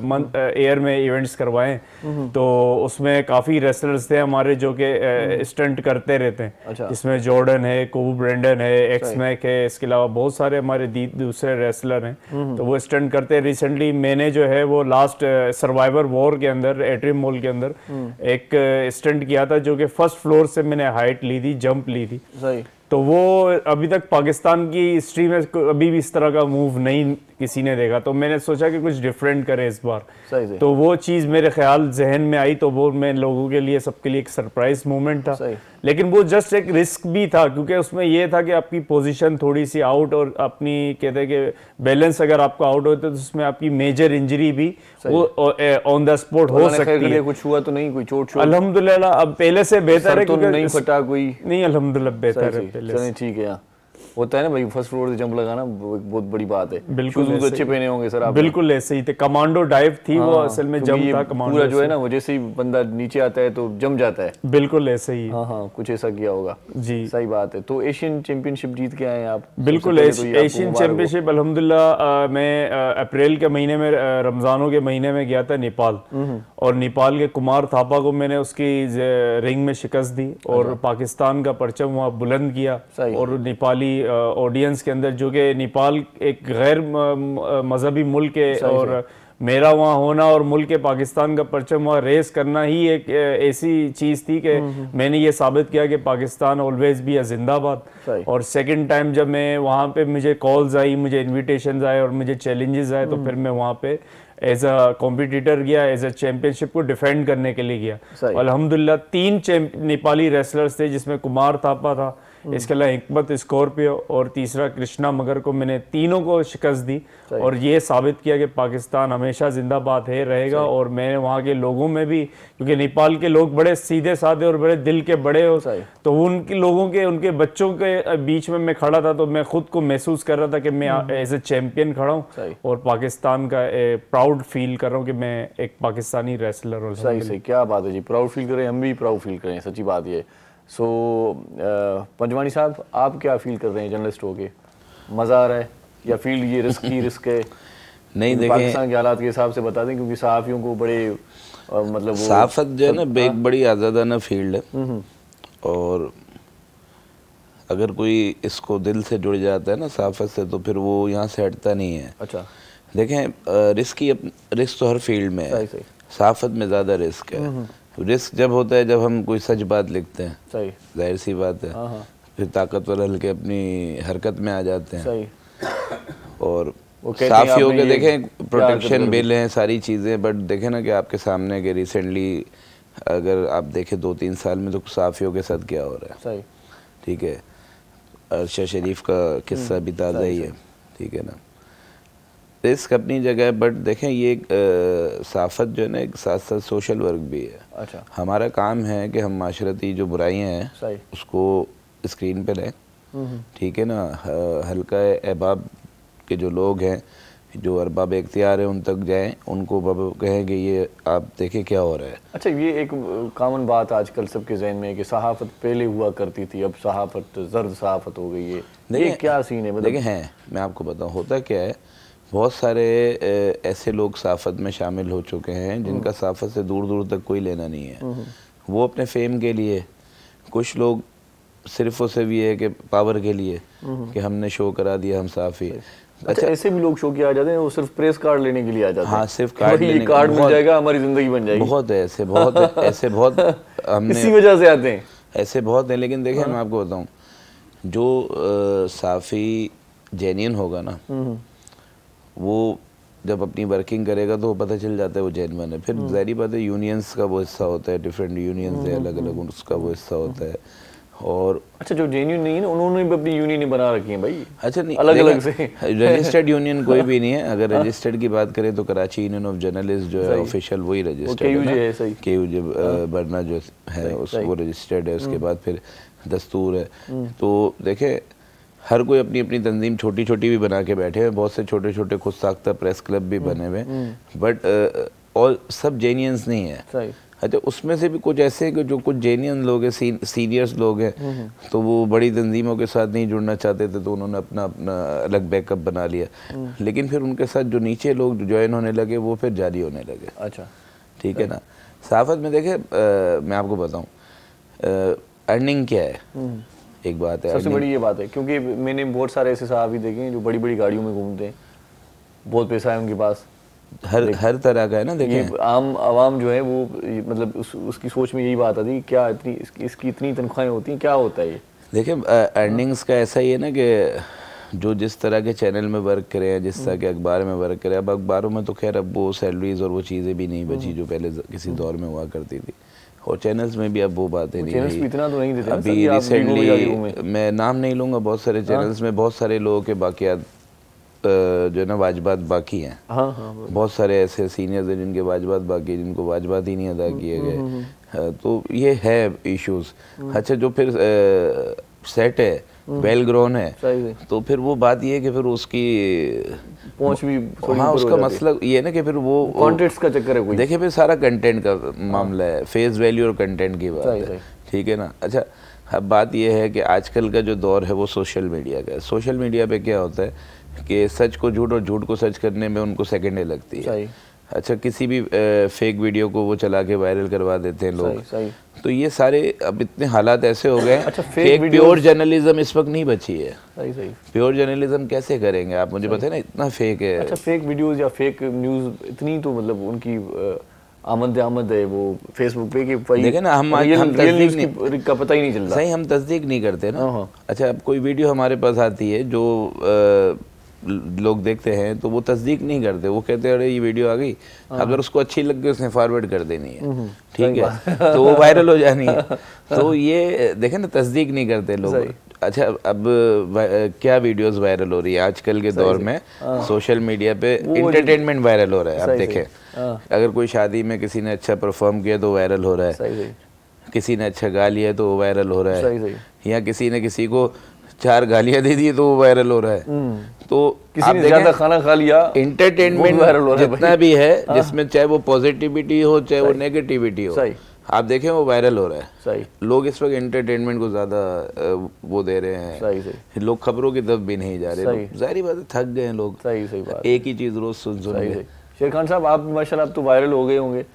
मंथ एयर में इवेंट्स करवाए, तो उसमें काफ़ी रेसलर्स थे हमारे जो कि स्टंट करते रहते हैं। अच्छा। इसमें जॉर्डन है, कोबू ब्रेंडन है, एक्समैक है, इसके अलावा बहुत सारे हमारे दूसरे रेसलर हैं तो वो स्टंट करते हैं। रिसेंटली मैंने जो है वो लास्ट सर्वाइवर वॉर के अंदर एट्रियम मॉल के अंदर एक स्टंट किया था जो कि फ्लोर से मैंने हाइट ली थी, जंप ली थी। सही। तो वो अभी तक पाकिस्तान की हिस्ट्री में अभी भी इस तरह का मूव नहीं किसी ने देखा, तो मैंने सोचा कि कुछ डिफरेंट करें इस बार। सही। तो वो चीज़ मेरे ख्याल जहन में आई, तो वो मैं लोगों के लिए, सबके लिए एक सरप्राइज मूवमेंट था। लेकिन वो जस्ट एक रिस्क भी था क्योंकि उसमें ये था कि आपकी पोजीशन थोड़ी सी आउट और अपनी कहते हैं कि बैलेंस अगर आपका आउट होता है तो उसमें आपकी मेजर इंजरी भी वो ऑन द स्पॉट हो सकती है। कुछ हुआ तो नहीं, कोई चोट? अल्हम्दुलिल्लाह अब पहले से बेहतर है, क्योंकि नहीं फटा कोई, नहीं अल्हम्दुलिल्लाह बेहतर है। चलिए ठीक है, होता है ना भाई, फर्स्ट फ्लोर से जंप लगाना बहुत बड़ी बात है। बिल्कुल शूज अच्छे पहने होंगे सर आप? बिल्कुल ऐसे ही थे, कमांडो डाइव थी। हाँ, वो असल में जंप था कमांडो, पूरा जो है ना वो जैसे ही बंदा नीचे आता है तो जम जाता है। बिल्कुल ऐसे ही। हाँ हाँ, कुछ ऐसा किया होगा जी, सही बात है। तो एशियन चैंपियनशिप जीत के आए हैं आप? बिल्कुल, एशियन चैंपियनशिप अल्हम्दुलिल्लाह मैं अप्रैल के महीने में, रमजानों के महीने में गया था नेपाल, और नेपाल के कुमार थापा को मैंने उसकी रिंग में शिकस्त दी और पाकिस्तान का परचम वहाँ बुलंद किया। और नेपाली ऑडियंस के अंदर, जो कि नेपाल एक गैर मजहबी मुल्क है और मेरा वहाँ होना और मुल्क के पाकिस्तान का परचम वहाँ रेस करना ही एक ऐसी चीज़ थी कि मैंने ये साबित किया कि पाकिस्तान ऑलवेज भी जिंदाबाद। और सेकंड टाइम जब मैं वहाँ पे, मुझे कॉल्स आई, मुझे इन्विटेशंस आए और मुझे चैलेंजेस आए, तो फिर मैं वहाँ पे एज अ कॉम्पिटिटर गया, एज अ चैम्पियनशिप को डिफेंड करने के लिए गया। अल्हम्दुलिल्लाह 3 नेपाली रेसलर्स थे जिसमें कुमार थापा था, इसके अलावा हिकमत स्कॉर्पियो और तीसरा कृष्णा मगर को, मैंने तीनों को शिकस्त दी और ये साबित किया कि पाकिस्तान हमेशा जिंदाबाद है, रहेगा। और मैंने वहाँ के लोगों में भी, क्योंकि नेपाल के लोग बड़े सीधे साधे और बड़े दिल के बड़े हो, तो उनके लोगों के, उनके बच्चों के बीच में मैं खड़ा था, तो मैं खुद को महसूस कर रहा था कि मैं एज ए चैम्पियन खड़ा हूँ और पाकिस्तान का प्राउड फील कर रहा हूँ कि मैं एक पाकिस्तानी रेसलर हूँ। सही सही, क्या बात है जी, प्राउड फील करें, हम भी प्राउड फील करें, सच्ची बात ये। सो पंजवानी साहब, आप क्या फील कर रहे हैं जर्नलिस्ट होके? मज़ा आ रहा है या फील्ड ये रिस्क ही रिस्क है? नहीं देखें, पाकिस्तान के हालात के हिसाब से बता दें, क्योंकि सहाफ़ियों को बड़े मतलब सहाफ़त जो है ना, एक बड़ी आज़ादाना फील्ड है और अगर कोई इसको दिल से जुड़ जाता है ना सहाफत से, तो फिर वो यहाँ से हटता नहीं है। अच्छा देखें रिस्क तो हर फील्ड में है, सहाफत में ज़्यादा रिस्क है। रिस्क जब होता है जब हम कोई सच बात लिखते हैं, सही जाहिर सी बात है, फिर ताकतवर हल्के अपनी हरकत में आ जाते हैं, सही। और साफ़ी हो के देखें प्रोटेक्शन बिल हैं सारी चीज़ें, बट देखें ना कि आपके सामने के रिसेंटली अगर आप देखें 2-3 साल में तो साफियों के साथ क्या हो रहा है, ठीक है। अर्शद शरीफ का किस्सा भी ताज़ा ही है, ठीक है ना। रिस्क अपनी जगह है, बट देखें ये साफत जो है ना एक साथ साथ सोशल वर्क भी है। अच्छा हमारा काम है कि हम माशरती जो बुराइयाँ हैं उसको स्क्रीन पे लें, ठीक है ना। हल्का अहबाब के जो लोग हैं, जो अरबाब इख्तियार हैं, उन तक जाएं, उनको कहें कि ये आप देखें क्या हो रहा है। अच्छा ये एक कॉमन बात आजकल सबके जहन में है कि सहाफत पहले हुआ करती थी, अब सहाफत जर्द सहाफत हो गई है, ये क्या सीन है मतलब? देखें हैं, मैं आपको बताऊं होता क्या है, बहुत सारे ऐसे लोग सहाफत में शामिल हो चुके हैं जिनका सहाफत से दूर दूर तक कोई लेना नहीं है, वो अपने फेम के लिए, कुछ लोग सिर्फ और सिर्फ ये है कि पावर के लिए कि हमने शो करा दिया हम सहाफ़ी। अच्छा ऐसे भी लोग शो के आ जाते हैं, वो सिर्फ प्रेस कार्ड लेने के लिए आ जाते हैं। हाँ सिर्फ कार्ड लेने, कार्ड मिल जाएगा हमारी ज़िंदगी बन जाएगी। बहुत है ऐसे, बहुत ऐसे, बहुत हमने इसी वजह से आते हैं, ऐसे बहुत हैं। लेकिन देखें मैं आपको बताऊँ, जो साफ़ी जेन्युइन होगा ना, वो जब अपनी वर्किंग करेगा तो पता चल जाता है वो जेन्युइन है। फिर ज़ाहिर बात है यूनियंस का वो हिस्सा होता है, डिफरेंट यूनियंस है अलग अलग, उसका वो हिस्सा होता है। और अच्छा जो जेन्युइन नहीं है ना, उन्होंने भी अपनी यूनियन बना रखी है भाई। अच्छा नहीं अलग अलग से रजिस्टर्ड यूनियन कोई भी नहीं है। अगर रजिस्टर्ड की बात करें तो कराची यूनियन ऑफ जर्नलिस्ट जो है ऑफिशियल वही रजिस्टर्ड है, केयूजे बरना जो है वो रजिस्टर्ड है। उसके बाद फिर दस्तूर है। तो देखें हर कोई अपनी अपनी तंजीम छोटी छोटी भी बना के बैठे हैं, बहुत से छोटे छोटे खुद साख्ता प्रेस क्लब भी बने हुए, बट और सब जेन्युइन्स नहीं है। अच्छा उसमें से भी कुछ ऐसे कि जो कुछ जेन्युइन लोग हैं, सीनियर्स लोग हैं, तो वो बड़ी तंजीमों के साथ नहीं जुड़ना चाहते थे, तो उन्होंने अपना अपना अलग बैकअप बना लिया। लेकिन फिर उनके साथ जो नीचे लोग ज्वाइन होने लगे वो फिर जारी होने लगे। अच्छा ठीक है ना। सहाफत में देखे मैं आपको बताऊँ अर्निंग क्या है, एक बात है सबसे बड़ी ये बात है, क्योंकि मैंने बहुत सारे ऐसे सहाफ़ी देखे हैं जो बड़ी बड़ी गाड़ियों में घूमते हैं, बहुत पैसा है उनके पास, हर तरह का है ना। देखिए आम आवाम जो है वो मतलब उसकी सोच में यही बात आती है, क्या इतनी इसकी इतनी तनख्वाहें होती हैं, क्या होता है ये। देखिए अर्निंग्स का ऐसा ही है ना कि जो जिस तरह के चैनल में वर्क करे हैं, जिस तरह के अखबार में वर्क करे, अब अखबारों में तो खैर अब वो सैलरीज और वो चीज़ें भी नहीं बची जो पहले किसी दौर में हुआ करती थी, और चैनल्स में भी अब वो बातें नहीं है। इतना तो नहीं देते अभी रिसेंटली, मैं नाम नहीं लूँगा, बहुत सारे चैनल्स में बहुत सारे लोगों के बाक़ियात जो है ना वाजबात बाकी हैं। बहुत सारे ऐसे सीनियर्स हैं जिनके वाजबात बाकी हैं, जिनको वाजबात ही नहीं अदा किए गए, तो ये है इश्यूज। अच्छा जो फिर सेट है वेल ग्रोन है, तो फिर वो बात ये है कि फिर उसकी पहुंच भी थोड़ी, हाँ उसका मसला ये है ना कि फिर वो कॉन्टेंट्स का चक्कर है। देखिए फिर सारा कंटेंट का मामला है, फेस वैल्यू और कंटेंट की बात है, ठीक है ना। अच्छा अब बात यह है कि आजकल का जो दौर है वो सोशल मीडिया का है। सोशल मीडिया पे क्या होता है कि सच को झूठ और झूठ को सच करने में उनको सेकंडें लगती है। अच्छा किसी भी फेक वीडियो को वो चला के वायरल करवा देते हैं लोग, तो ये सारे अब इतने हालात ऐसे हो गए कि प्योर जर्नलिज्म इस वक्त नहीं बची है। प्योर जर्नलिज्म कैसे करेंगे आप, मुझे पता है ना इतना फेक है। अच्छा फेक वीडियोस या फेक न्यूज़ इतनी तो मतलब उनकी आमद आमद है वो फेसबुक पे कि देखे ना हम तस्दीक का पता ही नहीं चल रहा, सही हम तस्दीक नहीं करते ना। अच्छा अब कोई वीडियो हमारे पास आती है जो लोग देखते हैं तो वो तस्दीक नहीं करते, वो कहते हैं अरे ये वीडियो आ गई, अगर उसको अच्छी लग गई उसने फॉरवर्ड कर देनी है, ठीक है, तो वो वायरल हो जानी है। तो ये देखें ना तस्दीक नहीं करते लोग। अच्छा अब क्या वीडियोस वायरल हो रही है आजकल के दौर में सोशल मीडिया पे, एंटरटेनमेंट वायरल हो रहा है। आप देखें अगर कोई शादी में किसी ने अच्छा परफॉर्म किया तो वायरल हो रहा है, किसी ने अच्छा गा लिया तो वायरल हो रहा है, या किसी ने किसी को 4 गालियां दे दी तो वो वायरल हो रहा है। तो किसी ने ज़्यादा खाना खा लिया, एंटरटेनमेंट वायरल हो रहा है जितना भी है, जिसमें चाहे वो पॉजिटिविटी हो चाहे वो नेगेटिविटी हो, आप देखें वो वायरल हो रहा है। सही लोग इस वक्त एंटरटेनमेंट को ज़्यादा वो दे रहे हैं। सही लोग खबरों की तरफ भी नहीं जा रहे, जाहिर बात है थक गए हैं लोग। सही बात, एक ही चीज़ रोज़ सुन सुन। शेर खान साहब आप माशाल्लाह आप तो वायरल हो गए होंगे,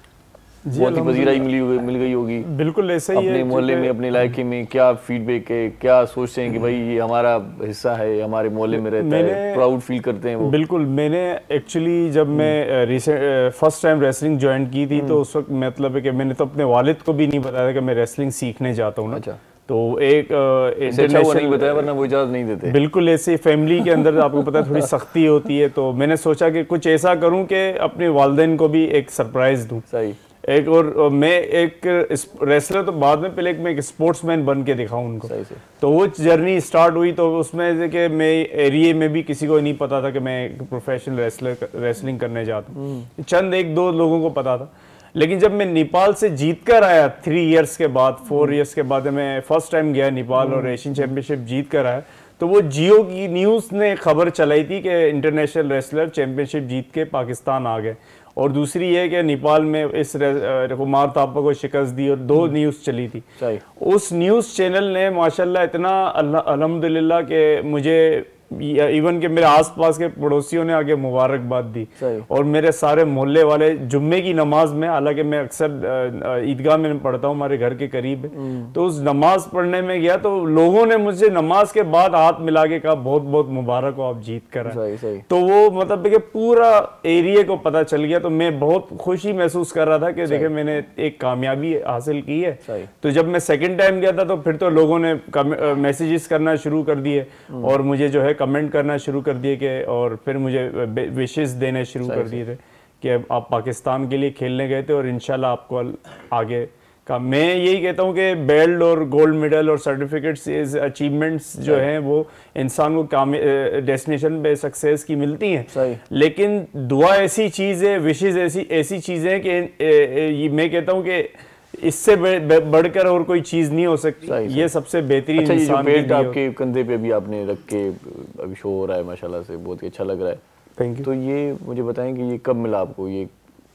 बहुत ही पजीराई मिल गई होगी। बिल्कुल ऐसा ही है। अपने मोहल्ले में, अपने इलाके में क्या फीडबैक है, क्या सोचते हैं कि भाई ये हमारा हिस्सा है, हमारे मोहल्ले में रहता है, प्राउड फील करते हैं वो? बिल्कुल, मैंने एक्चुअली जब मैं recent first time wrestling join की थी तो उस वक्त मतलब है कि मैंने तो अपने वालिद को भी नहीं बताया था कि मैं रेसलिंग सीखने जाता हूँ। अच्छा। तो एक इंटरनेशनल नहीं बताया वरना वो इजाज़त नहीं देते। बिल्कुल, ऐसे फैमिली के अंदर आपको पता है थोड़ी सख्ती होती है, तो मैंने सोचा कि कुछ ऐसा करूं कि अपने वालिदैन को भी एक सरप्राइज़ दूं। सही। एक और मैं एक रेसलर तो बाद में, पहले एक मैं एक स्पोर्ट्समैन बन के दिखाऊँ उनको। सही से। तो वो जर्नी स्टार्ट हुई। तो उसमें कि मैं एरिए में भी किसी को नहीं पता था कि मैं एक प्रोफेशनल रेसलिंग करने जाता हूँ। चंद एक दो लोगों को पता था, लेकिन जब मैं नेपाल से जीत कर आया 3 इयर्स के बाद, 4 इयर्स के बाद मैं फर्स्ट टाइम गया नेपाल और एशियन चैम्पियनशिप जीत कर आया, तो वो जियो की न्यूज़ ने खबर चलाई थी कि इंटरनेशनल रेसलर चैम्पियनशिप जीत के पाकिस्तान आ गए, और दूसरी है कि नेपाल में इस कुमार थापा को शिकस्त दी, और 2 न्यूज़ चली थी। उस न्यूज़ चैनल ने माशाल्लाह इतना अल्हम्दुलिल्लाह के मुझे इवन के मेरे आसपास के पड़ोसियों ने आगे मुबारकबाद दी, और मेरे सारे मोहल्ले वाले जुम्मे की नमाज में, हालांकि मैं अक्सर ईदगाह में पढ़ता हूँ, हमारे घर के करीब है, तो उस नमाज पढ़ने में गया तो लोगों ने मुझसे नमाज के बाद हाथ मिला के कहा बहुत बहुत मुबारक हो, आप जीत कर आए। तो वो मतलब कि पूरा एरिया को पता चल गया, तो मैं बहुत खुशी महसूस कर रहा था कि देखे मैंने एक कामयाबी हासिल की है। तो जब मैं सेकेंड टाइम गया था तो फिर तो लोगों ने मैसेजेस करना शुरू कर दिए और मुझे जो है कमेंट करना शुरू कर दिए के, और फिर मुझे विशेष देने शुरू कर दिए थे कि आप पाकिस्तान के लिए खेलने गए थे और इंशाल्लाह आपको आगे का। मैं यही कहता हूँ कि बेल्ट और गोल्ड मेडल और सर्टिफिकेट्स, अचीवमेंट्स जो हैं वो इंसान को काम डेस्टिनेशन पे सक्सेस की मिलती हैं, लेकिन दुआ ऐसी चीज़ है, विशेष ऐसी चीज़ें हैं कि मैं कहता हूँ कि इससे बढ़कर और कोई चीज नहीं हो सकती। ये सबसे बेहतरीन इंसान है। अच्छा, आपके कंधे पे भी आपने रख के अभी शो हो रहा है माशाल्लाह से, बहुत ही अच्छा लग रहा है। Thank you. तो ये मुझे बताएं कि ये कब मिला आपको, ये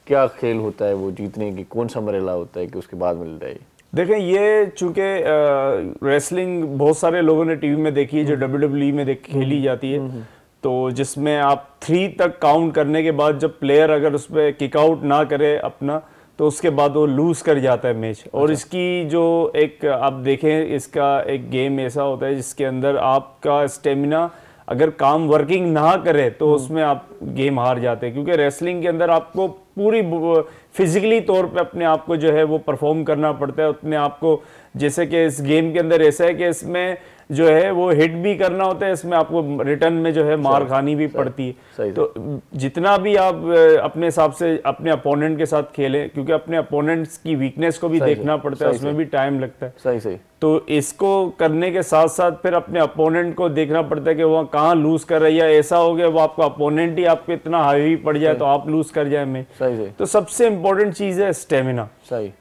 क्या खेल होता है वो जीतने की, कौन सा मरहला होता है कि उसके बाद मिलता है? देखें, ये चूंकि रेसलिंग बहुत सारे लोगों ने टीवी में देखी है जो WWE में खेली जाती है, तो जिसमें आप 3 तक काउंट करने के बाद जब प्लेयर अगर उस पर किकआउट ना करे अपना, तो उसके बाद वो लूज़ कर जाता है मैच। और अच्छा। इसकी जो एक आप देखें, इसका एक गेम ऐसा होता है जिसके अंदर आपका स्टेमिना अगर काम वर्किंग ना करे तो उसमें आप गेम हार जाते हैं, क्योंकि रेसलिंग के अंदर आपको पूरी फिजिकली तौर पे अपने आप को जो है वो परफॉर्म करना पड़ता है अपने आप को। जैसे कि इस गेम के अंदर ऐसा है कि इसमें जो है वो हिट भी करना होता है, इसमें आपको रिटर्न में जो है मार खानी भी पड़ती है। तो जितना भी आप अपने हिसाब से अपने अपोनेंट के साथ खेलें, क्योंकि अपने अपोनेंट्स की वीकनेस को भी देखना पड़ता है, उसमें भी टाइम लगता है। तो इसको करने के साथ साथ फिर अपने अपोनेंट को देखना पड़ता है कि वह कहाँ लूज कर रही है। ऐसा हो गया वो आपका अपोनेंट ही आपको इतना हावी पड़ जाए तो आप लूज कर जाए। मैं तो सबसे इम्पोर्टेंट चीज़ है स्टेमिना,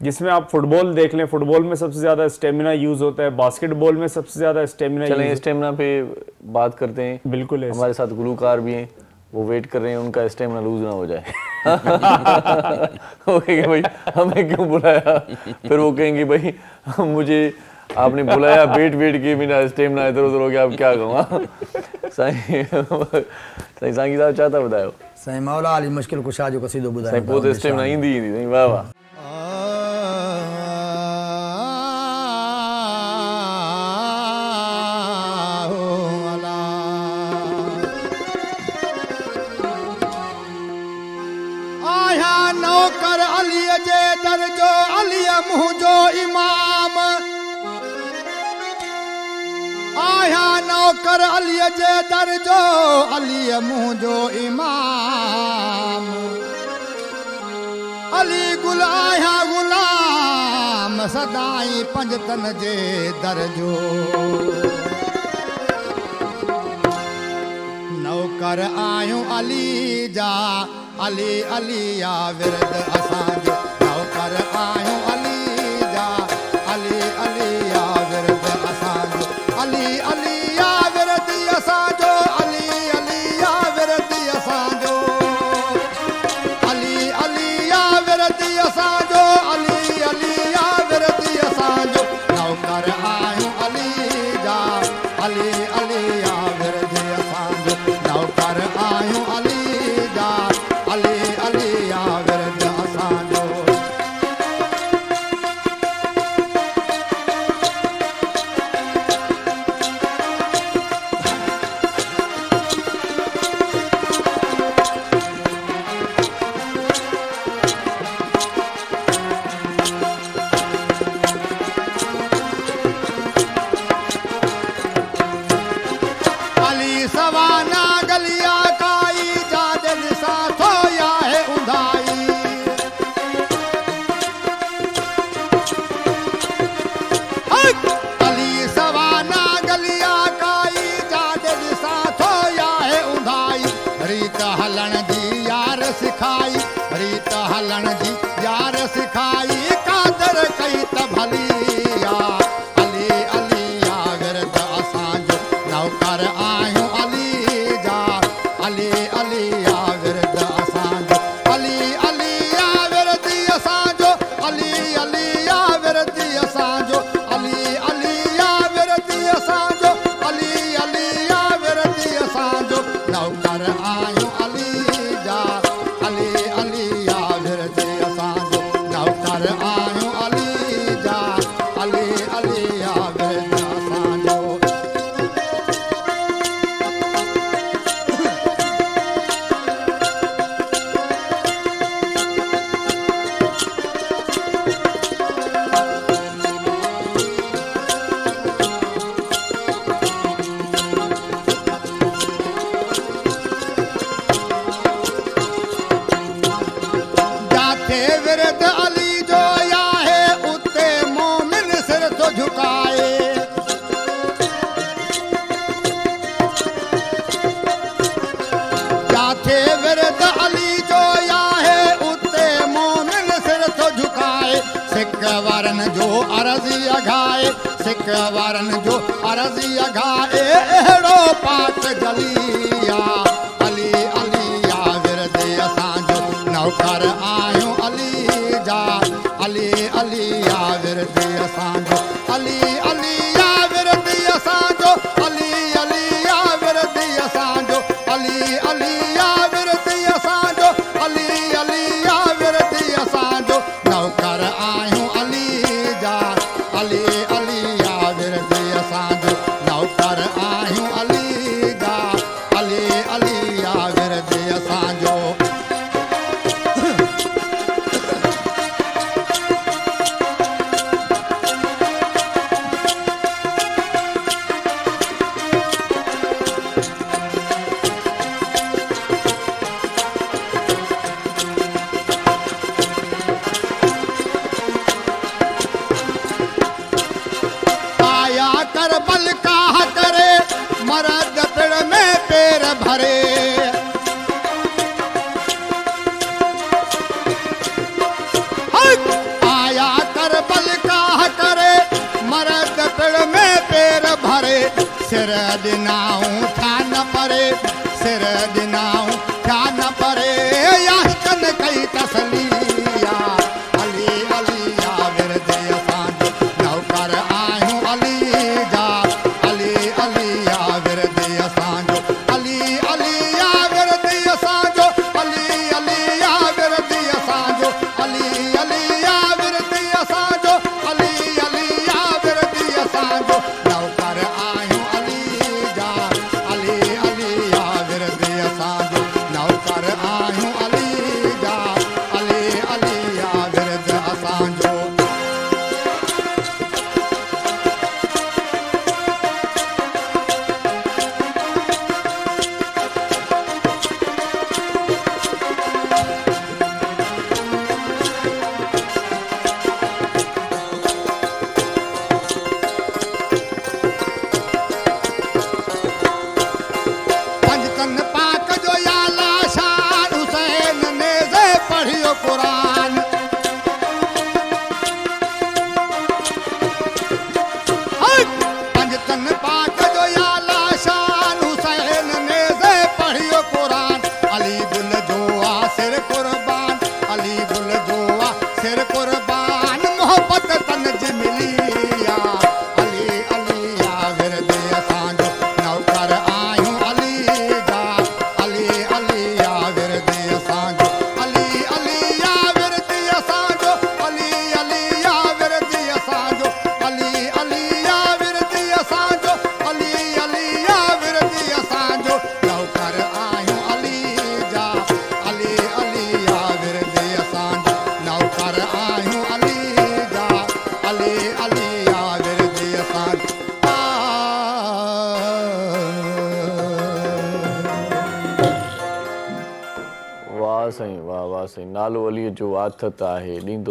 जिसमें आप फुटबॉल देख लें, फुटबॉल में सबसे ज़्यादा स्टेमिना यूज़ होता है, बास्केटबॉल में सबसे ज़्यादा स्टेमिना। चलें स्टेमिना पे बात करते हैं। बिल्कुल, हमारे साथ गुलूकार भी हैं, वो वेट कर रहे हैं उनका स्टेमिना लूज ना हो जाए। वो कहेंगे भाई हमें क्यों बुलाया, फिर वो कहेंगे भाई मुझे आपने बुलाया, वेट के बिना स्टेमिना इधर उधर हो गया, आप क्या कहूँ। साईं साहब चाहता बताओ, साईं मौला अली मुश्किल कुशा जो कसीदो बुदाई बहुत स्टेमिना हिंदी नहीं। वाह वाह। कर अली जे दर जो अली मुझो इमाम अली गुल आया गुलाम सदाई पंजतन जे दर जो नौकर आयो अली जा अली अली या विरद असांज नौकर आयो अली जा अली अली या विरद असांज अली अली I know.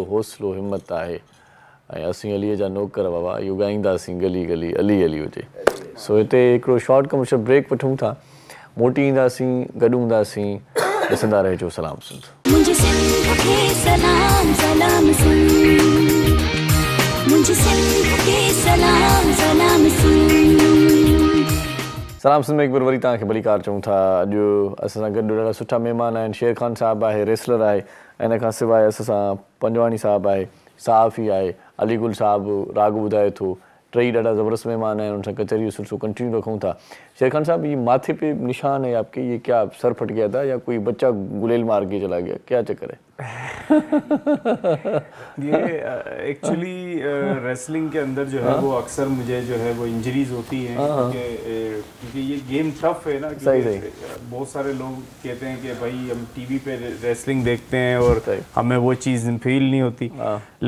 हौसलो हिम्मत आहे असी अली जा नौकर बाबा यो गाइंदासीं गली गली अली अली हुजे सो इते एक शॉर्ट कमर्शियल ब्रेक वठूं था मोटी इंदासीं गडूंदासीं ॾिसंदा रहिजो सलाम सिंध मुंहिंजे सिंध खे सलाम सलाम सिंध मुंहिंजे सिंध खे सलाम सलाम सिंध सलाम सिंध में एक बार वरी तव्हां खे भली कार चऊं था अॼु असां सां गॾु ॾाढा सुठा महिमान आहिनि शेर खान साहिबु आहे रेसलर आहे इन खां सिवाइ असां पंजवाणी साहिबु आहे साफ़ ही आहे। अली गुल साहिबु राग ॿुधाए थो, टई ॾाढा ज़बरदस्त महिमान आहिनि, उन सां कचहरी सिलसिलो कंटिन्यू रखूं था। शेर खान साहब, ये माथे पे निशान है आपके, ये क्या सर फट गया था या कोई बच्चा गुलेल मार के चला गया, क्या चक्कर है? ये एक्चुअली रेसलिंग के अंदर जो है वो अक्सर मुझे जो है वो इंजरीज होती हैं, क्योंकि ये गेम टफ है ना। बहुत सारे लोग कहते हैं कि भाई हम टीवी पे रेसलिंग देखते हैं और हमें वो चीज़ फील नहीं होती,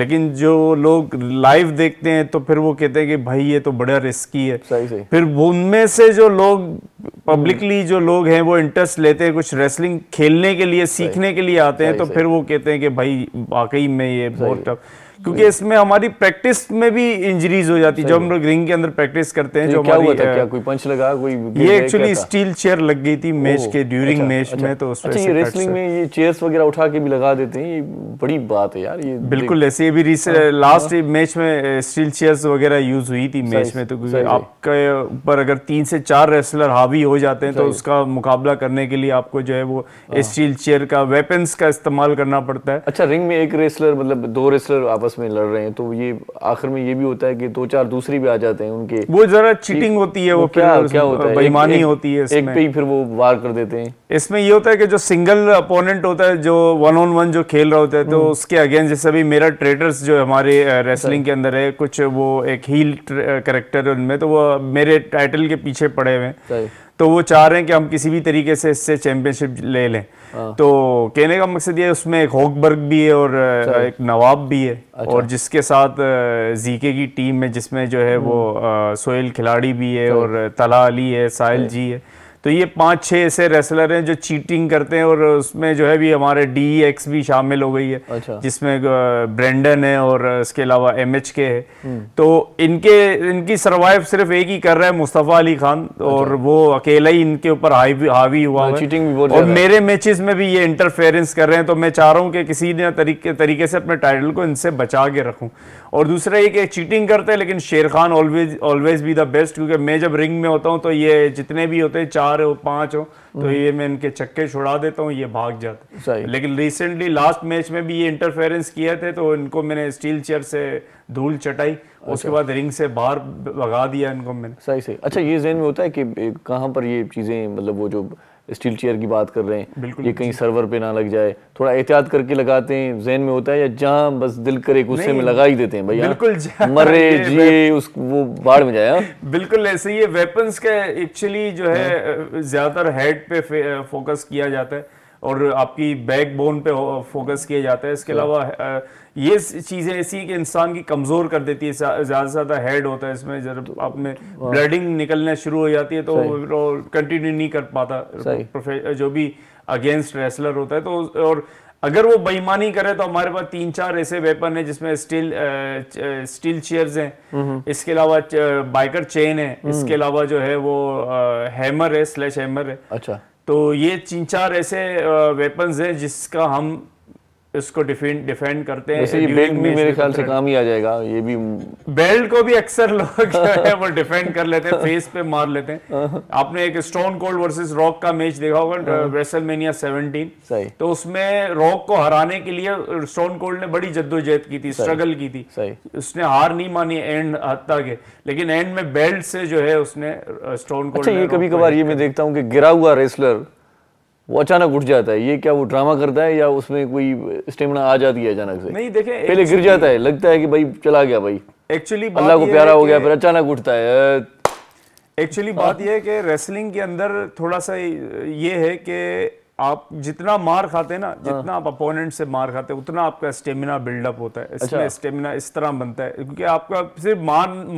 लेकिन जो लोग लाइव देखते हैं तो फिर वो कहते हैं कि भाई ये तो बड़ा रिस्की है। फिर उनमें से जो लोग पब्लिकली जो लोग हैं वो इंटरेस्ट लेते हैं, कुछ रेसलिंग खेलने के लिए सीखने के लिए आते हैं, तो फिर वो कहते हैं कि भाई वाकई में ये बहुत टफ, क्योंकि इसमें हमारी प्रैक्टिस में भी इंजरीज हो जाती है। जब हम लोग रिंग के अंदर प्रैक्टिस करते हैं, जो क्या हुआ था, क्या कोई पंच लगा, कोई ये एक्चुअली स्टील चेयर लग गई थी मैच के ड्यूरिंग मैच में, तो उस वजह से रेसलिंग में ये चेयर्स वगैरह उठा के भी लगा देते हैं, ये बड़ी बात है यार। ये बिल्कुल ऐसे भी लास्ट मैच में स्टील चेयर्स वगैरह यूज हुई थी मैच में, तो आपके ऊपर अगर 3 से 4 रेसलर हावी हो जाते हैं तो उसका मुकाबला करने के लिए आपको जो है वो स्टील चेयर का वेपन्स का इस्तेमाल करना पड़ता है। अच्छा, रिंग में एक रेसलर मतलब 2 रेसलर में लड़ रहे हैं, तो ये आखिर में ये भी होता है कि 2-4 दूसरी भी आ जाते हैं उनके, वो जरा चीटिंग होती है, वो क्या होता है, बेईमानी होती है, एक पे ही फिर वो वार कर देते हैं। इसमें ये होता है कि जो सिंगल अपोनेंट होता है, जो 1-on-1 जो खेल रहा होता है, तो उसके अगेंस्ट, जैसे भी मेरा ट्रेडर्स जो हमारे रेसलिंग के अंदर है, कुछ वो एक हील कैरेक्टर उनमें, तो वो मेरे टाइटल के पीछे पड़े हुए हैं, तो वो चाह रहे हैं कि हम किसी भी तरीके से इससे चैंपियनशिप ले लें। तो कहने का मकसद ये है, उसमें एक हॉकबर्ग भी है और एक नवाब भी है, और जिसके साथ जीके की टीम है, जिसमें जो है वो सोहेल खिलाड़ी भी है और तला अली है, साहिल जी है। तो ये 5-6 ऐसे रेसलर हैं जो चीटिंग करते हैं, और उसमें जो है भी हमारे DX भी शामिल हो गई है, जिसमें ब्रेंडन है और इसके अलावा MHK है। तो इनकी सर्वाइव सिर्फ एक ही कर रहा है, मुस्तफ़ा अली खान, और वो अकेला ही इनके ऊपर हावी हुआ है, चीटिंग भी बहुत, और मेरे मैचेस में भी ये इंटरफेरेंस कर रहे हैं। तो मैं चाह रहा हूँ कि किसी न तरीके से अपने टाइटल को इनसे बचा के रखूँ। और दूसरा ये कि चीटिंग करते हैं, लेकिन Sher Khan always be the best, क्योंकि मैं जब रिंग में होता हूँ तो ये जितने भी होते हैं 4 हो 5 हो, तो ये मैं इनके चक्के छुड़ा देता हूँ, ये भाग जाते हैं। लेकिन रिसेंटली लास्ट मैच में भी ये इंटरफेरेंस किए थे, तो इनको मैंने स्टील चेयर से धूल चटाई, उसके बाद रिंग से बाहर भगा दिया इनको मैंने। सही सही। अच्छा, ये जहन में होता है कि कहाँ पर ये चीज़ें, मतलब वो जो स्टील चेयर की बात कर रहे हैं, ये कहीं सर्वर पे ना लग जाए, थोड़ा एहतियात करके लगाते हैं, जहन में होता है, या जहाँ बस दिल करे गुस्से में लगा ही देते हैं भैया, बिल्कुल मरे जी उस वो बाढ़ में जाए। बिल्कुल ऐसे ही वेपन्स का एक्चुअली जो है ज़्यादातर हेड पे फोकस किया जाता है, और आपकी बैक बोन पे फोकस किया जाता है। इसके अलावा ये चीज़ें ऐसी कि इंसान की कमज़ोर कर देती है, ज़्यादा से ज़्यादा हेड होता है इसमें, जब आप में ब्लडिंग निकलना शुरू हो जाती है तो कंटिन्यू नहीं कर पाता जो भी अगेंस्ट रेसलर होता है। तो और अगर वो बेईमानी करे तो हमारे पास 3-4 ऐसे वेपन है, जिसमें स्टील चेयर्स हैं, इसके अलावा बाइकर चेन है, इसके अलावा जो है वो हैमर है, स्लैश हैमर है। अच्छा, तो ये 3-4 ऐसे वेपन्स हैं जिसका हम इसको डिफेंड करते हैं। जैसे ये बेल्ट में मेरे ख्याल से काम ही आ जाएगा, ये भी बेल्ट को भी अक्सर लोग जो है वो डिफेंड कर लेते हैं, फेस पे मार लेते हैं। आपने एक स्टोन कोल्ड वर्सेस रॉक का मैच देखा होगा, रेसलमेनिया 17, तो उसमें रॉक को हराने के लिए स्टोन कोल्ड ने बड़ी जद्दोजहद की थी, स्ट्रगल की थी, उसने हार नहीं मानी एंड हत्या के, लेकिन एंड में बेल्ट से जो है उसने स्टोन कोल्ड। ये कभी कभार ये मैं देखता हूँ कि गिरा हुआ रेसलर वो अचानक उठ जाता है, ये क्या वो ड्रामा करता है या उसमें कोई स्टेमिना आ जाती है अचानक से? नहीं देखे, पहले गिर जाता है, लगता है कि भाई चला गया भाई, एक्चुअली अल्लाह को प्यारा हो गया, फिर अचानक उठता है। एक्चुअली बात यह है कि रेसलिंग के अंदर थोड़ा सा ये है कि आप जितना मार खाते हैं ना, जितना आप अपोनेंट से मार खाते हैं, उतना आपका स्टेमिना बिल्डअप होता है। इसमें स्टेमिना इस तरह बनता है क्योंकि आपका सिर्फ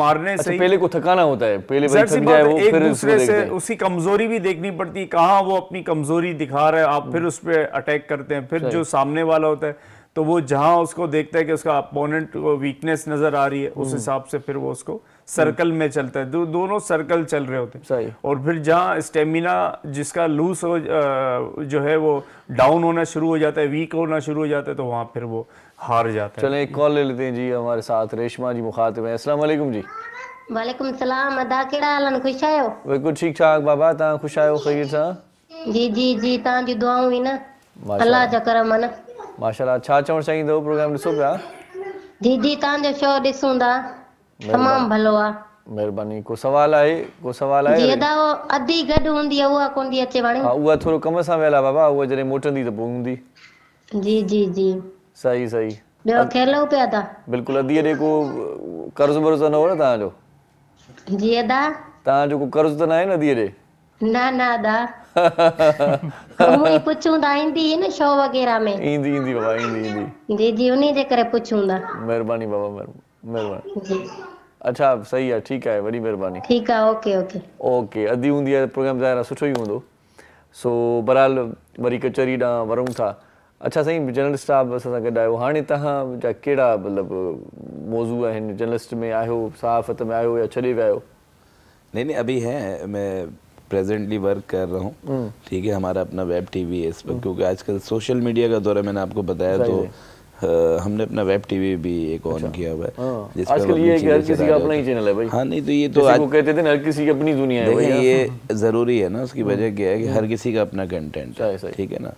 मारने से ही पहले को थकाना होता है, पहले भाई थक जाए, वो एक दूसरे से उसकी कमजोरी भी देखनी पड़ती है, कहाँ वो अपनी कमजोरी दिखा रहा है, आप फिर उस पर अटैक करते हैं। फिर जो सामने वाला होता है तो वो जहाँ उसको देखता है कि उसका अपोनेंट को वीकनेस नजर आ रही है, उस हिसाब से फिर वो उसको सर्कल में चलता है, दोनों सर्कल चल रहे होते हैं। और फिर जहाँ स्टेमिना जिसका लूज हो जो है वो डाउन होना शुरू हो जाता है, वीक होना शुरू हो जाता है, तो वहाँ फिर वो हार जाता है। चलें एक कॉल ले लेते हैं जी, हमारे साथ रेशमा जी मुखातिब हैं। अस्सलाम वालेकुम जी। वालेकुम सलाम। अदा केड़ा हालन, खुश आयो? बिल्कुल ठीक ठाक बाबा, ता खुश आयो? खैर सां जी? जी जी, तां जी दुआऊं ही ना, अल्लाह जा करम ना, माशाल्लाह। छा चवण चाहिंदो प्रोग्राम ॾिसो पिया? जी जी तांजो शो दिसुंदा तमाम भलो आ मेहरबानी। को सवाल आए जी दा अधी गड हुंदी हुआ कोन दी अचे वाणी। हां हुआ थोड़ो कम सा वेला बाबा वो जरे मोटंदी तो हुंदी। जी जी जी सही बेओ खेलो पे दा बिल्कुल अधी रे को कर्ज बर्ज न हो ता जो जी दा ता जो को कर्ज तो ना है ना अधी रे ना दा कोई पूछूंदा इंदी न शो वगैरह में इंदी बाबा इंदी जी जी उन्हीं जे करे पूछूंदा। मेहरबानी बाबा मेहरबानी जी अच्छा सही है ठीक है बड़ी मेहरबानी ठीक है ओके अदी हुंदी है प्रोग्राम जारा सुठो ही हुंदो सो बहरहाल वरी कचरी डा वरूं था। अच्छा सही जर्नलिस्ट साहब असा गडायो हाने तहा जा केड़ा मतलब मौजू है जर्नलिस्ट में आयो सहाफत में आयो या छड़े आयो? नहीं अभी है मैं प्रेजेंटली वर्क कर रहा हूँ ठीक है। हमारा अपना वेब टीवी है इस पर क्योंकि आजकल सोशल मीडिया का दौर है मैंने आपको बताया तो हमने अपना वेब टीवी भी एक ऑन अच्छा। किया हुआ है आजकल ये हर किसी का अपना ही चैनल है भाई। हाँ नहीं तो ये तो आज कहते थे हर किसी की अपनी दुनिया है भाई ये ज़रूरी है ना उसकी वजह क्या है कि हर किसी का अपना कंटेंट है ठीक है ना।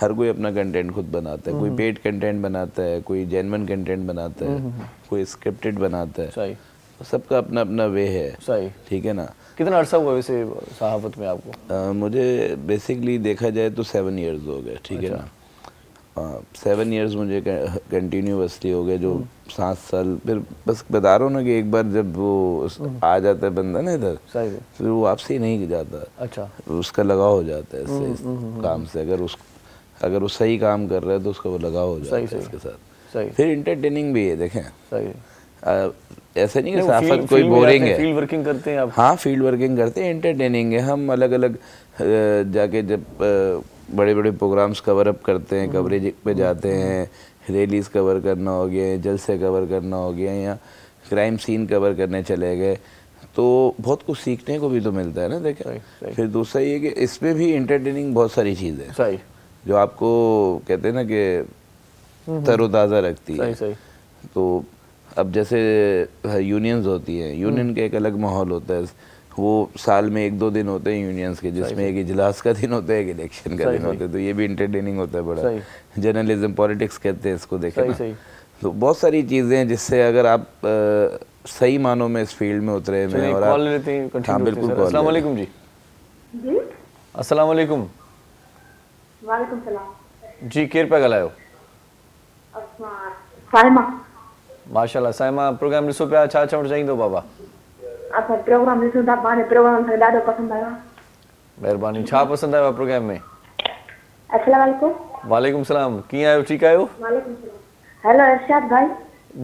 हर कोई अपना कंटेंट खुद बनाता है कोई पेड कंटेंट बनाता है कोई जेन्युइन कंटेंट बनाता है कोई स्क्रिप्टेड बनाता है सबका अपना अपना वे है ठीक है ना। कितना अरसा हुआ वैसे सहाफत में आपको? मुझे बेसिकली देखा जाए तो 7 इयर्स हो गए ठीक है ना। 7 इयर्स मुझे कंटिन्यूसली हो गए जो 7 साल फिर बस बता रहा हूँ ना कि एक बार जब वो आ जाता है बंदा ना इधर फिर वो वापसी नहीं जाता। अच्छा उसका लगाव हो जाता है इससे काम से अगर वो सही काम कर रहा है तो उसका वो लगाव हो जाता है इसके साथ। फिर इंटरटेनिंग भी है देखें ऐसा नहीं कि सहाफत कोई बोरिंग है फील्ड वर्किंग करते हैं आप। हाँ फील्ड वर्किंग करते हैं एंटरटेनिंग है हम अलग अलग जाके जब बड़े बड़े प्रोग्राम्स कवर अप करते हैं कवरेज पे जाते हैं रैलीज कवर करना हो गया जलसे कवर करना हो गया या क्राइम सीन कवर करने चले गए तो बहुत कुछ सीखने को भी तो मिलता है ना देखें। फिर दूसरा ये कि इसमें भी एंटरटेनिंग बहुत सारी चीज़ें हैं जो आपको कहते हैं ना कि तरोताज़ा रखती है। तो अब जैसे यूनियंस होती हैं यूनियन का एक अलग माहौल होता है वो साल में 1-2 दिन होते हैं यूनियंस के जिसमें एक इजलास का दिन होता है एक इलेक्शन का दिन होता है तो ये भी इंटरटेनिंग होता है बड़ा जर्नलिज्म पॉलिटिक्स कहते हैं इसको देखें ना। तो बहुत सारी चीज़ें हैं जिससे अगर आप सही मानों में इस फील्ड में उतरे हैं और हाँ बिल्कुल। अस्सलाम वालेकुम जी। अस्सलाम वालेकुम। वालेकुम सलाम जी। केर पे ॻाल्हायो? माशाल्लाह साइमा प्रोग्राम ॾिसो पिया छा चवणु चाहींदो बाबा? अच्छा प्रोग्राम ॾिसूं था पाण प्रोग्राम खे ॾाढो पसंदि आयो। महिरबानी। छा पसंदि आयो प्रोग्राम में? अस्सलाम वालेकुम। वालेकुम सलाम। कीअं आहियो ठीकु आहियो? वालेकुम सलाम। हेलो इरशाद भाई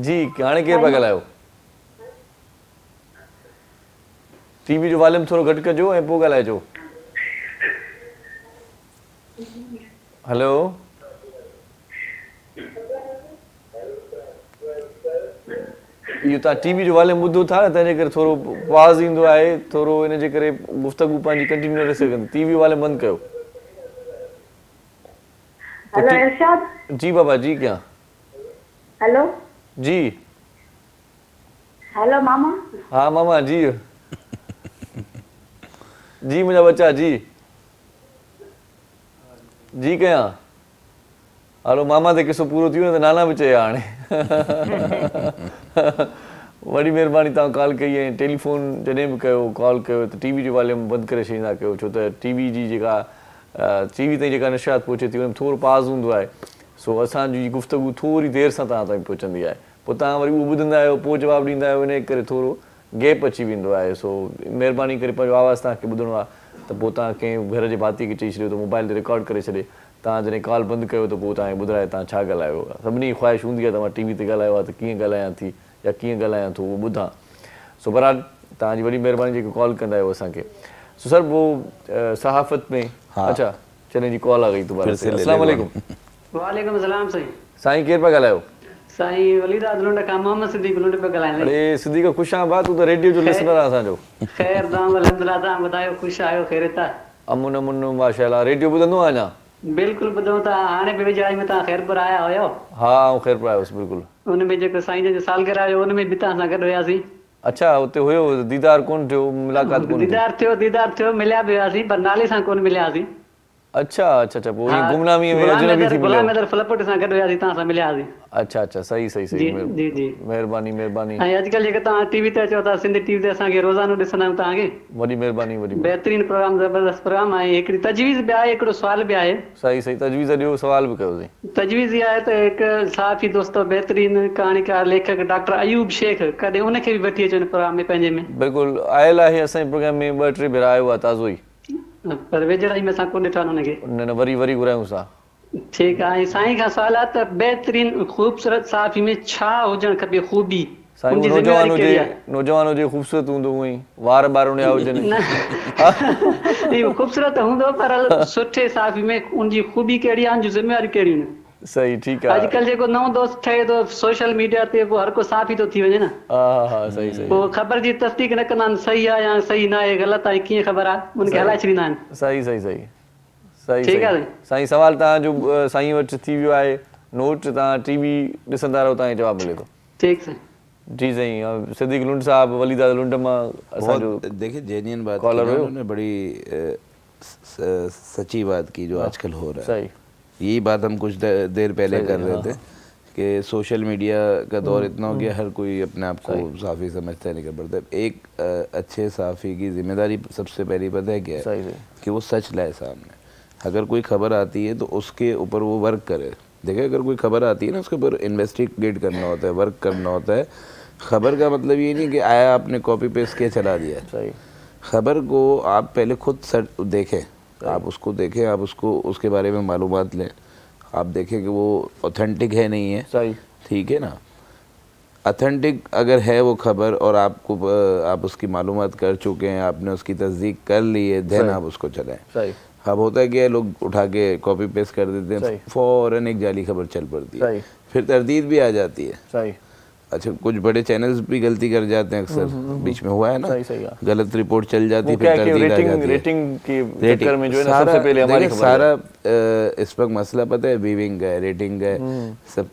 जी हाणे केरु पिया ॻाल्हायो? टीवी जो वॉल्यूम थोरो घटि कजो ऐं पोइ ॻाल्हाइजो। हेलो यो ता टीवी जो वाले मुद्दो था ना तने कर थोरो आवाज इंदो आए थोरो इने जे करे गुफ्तगू पांजी कंटिन्यू रह सके टीवी वाले बंद कयो। हेलो इरशाद जी। बाबा जी क्या? हेलो जी। हेलो मामा। हां मामा जी जी मुझे बच्चा जी जी क्या हेलो मामा ते किसो पूरो थियो न नाना बचे आणे वड़ी मेहरबानी ता कॉल कई है टेलीफोन जने भी कयो कॉल कयो तो टीवी जो वाले में बंद करे छींदा कयो छो त टीवी जी जेका टीवी ते जेका नशात पहुंचे थी उन थोर पास हुंदो आहे सो असा जी गुफ्तगू थोरी देर सा ता ताई पहुंचंदी आहे पो ता वरी वो बुधंदा आयो पो जवाब दींदा आयो इने करे थोरो गैप अची वेंदो आहे सो मेहरबानी करे पंहिंजो आवाज़ ता के बुधणो आहे त पो ता के घर जे भाती के चई छॾियो त मोबाइल ते रिकॉर्ड करे छॾे ता जने कॉल बंद कयो तो पो ता बुधायो ता छा गलायो सबनी ख्वाहिश हुंदी आहे ता टीवी ते गलायो आ त कीअं गलायां थी या कीअं गलायां थो वो बुधा सो बहरहाल ता जी वरी मेहरबानी जेको कॉल कंदा आयो असा के सो सर वो सहाफत में। अच्छा चने जी कॉल आ गई दोबारा से। अस्सलाम वालेकुम। वालेकुम सलाम साईं। साईं केर पे गलायो? साईं वलीदा लुंड का मोहम्मद सिद्दीक लुंड पे गलायो। अरे सिद्दीक खुशाबाद तू तो रेडियो जो लिसनर आ असा जो खैर दा अल्हम्दुलिल्लाह दा बतायो खुश आयो खैरता अमन अमन माशाल्लाह रेडियो बुधंदो आ ना? बिल्कुल बदो ता आने पे विजाय में ता खैरपुर आया होयो? हां खैरपुर आयो बिल्कुल उन में जेको साईं जो सालगिरह आयो उन में बिता सा गड होयासी। अच्छा उते होयो दीदार कोन थियो मुलाकात कोन दीदार थियो मिलया बयासी पर नाले सा कोन मिलयासी अच्छा अच्छा अच्छा वो हाँ, गुमनामी में जो भी थी बोला मैं इधर फ्लपट सा कर यार इतना सा मिले आज अच्छा अच्छा सही सही सही जी जी मेहरबानी मेहरबानी हां आजकल ये कहता टीवी ते चोता सिंधी टीवी ते असा के रोजानो दिसना ता आगे बड़ी मेहरबानी बड़ी बेहतरीन प्रोग्राम जबरदस्त प्रोग्राम है एक तजवीज भी है एक सवाल भी है सही सही तजवीज दियो सवाल भी कयो जी तजवीज ये है तो एक साफी दोस्तों बेहतरीन कहानीकार लेखक डॉक्टर अयूब शेख कदे उन के भी बैठी चो प्रोग्राम में पंजे में बिल्कुल आयल है असा प्रोग्राम में बट रे भरायो हुआ ताजो पर वेजराई में सा को निठानो ने के न वरी वरी गुरायो सा ठीक है साईं का सवालत बेहतरीन खूबसूरत साफी में छा होजन कभी खूबी नौजवानों जे खूबसूरत हुंदो हुई वार बार ने होजन नहीं खूबसूरत हुंदो पर सुठे साफी में उनकी खूबी केड़ी आ जो जिम्मेदारी केड़ी ने सही ठीक है आजकल जे को नव दोस्त थे तो सोशल मीडिया पे वो हर को साफी तो थी वने ना हां हां सही सही वो खबर जी तस्दीक न कनान सही है या सही ना है गलत है की खबर आ उनके हला छरी ना सही सही सही सही ठीक है सही सवाल ता जो सही वट थी वियो है नोट ता टीवी दिसंदा रहो ता जवाब मिले तो ठीक से जी सही सिद्दीक लुंड साहब वलीदा लुंड मा असा जो देखिए जेन्युइन बात उन्होंने बड़ी सच्ची बात की जो आजकल हो रहा है सही यही बात हम कुछ देर पहले कर रहे थे कि सोशल मीडिया का दौर इतना हो गया हर कोई अपने आप को साफ़ी समझता है नहीं कर पड़ता एक अच्छे साफ़ी की जिम्मेदारी सबसे पहली पता है क्या है कि वो सच लाए सामने अगर कोई खबर आती है तो उसके ऊपर वो वर्क करे देखिए अगर कोई खबर आती है ना उसके ऊपर इन्वेस्टिगेट करना होता है वर्क करना होता है खबर का मतलब ये नहीं कि आया आपने कॉपी पेस्ट किया चला दिया सही खबर को आप पहले खुद देखें आप उसको उसके बारे में मालूमात लें आप देखें कि वो ऑथेंटिक है नहीं है सही ठीक है ना ऑथेंटिक अगर है वो खबर और आपको आप उसकी मालूमात कर चुके हैं आपने उसकी तस्दीक कर ली है देन आप उसको चलाएँ सही अब होता है क्या लोग उठा के कॉपी पेस्ट कर देते हैं फौरन एक जाली खबर चल पड़ती है फिर तरदीद भी आ जाती है सही अच्छा कुछ बड़े चैनल्स भी गलती कर जाते हैं अक्सर बीच में हुआ है ना गलत रिपोर्ट चल जाती है फिर तरदीद आ जाती है रेटिंग के चक्कर में जो है ना सबसे पहले हमारी सारा इस वक्त मसला पता है व्यूइंग का रेटिंग का सब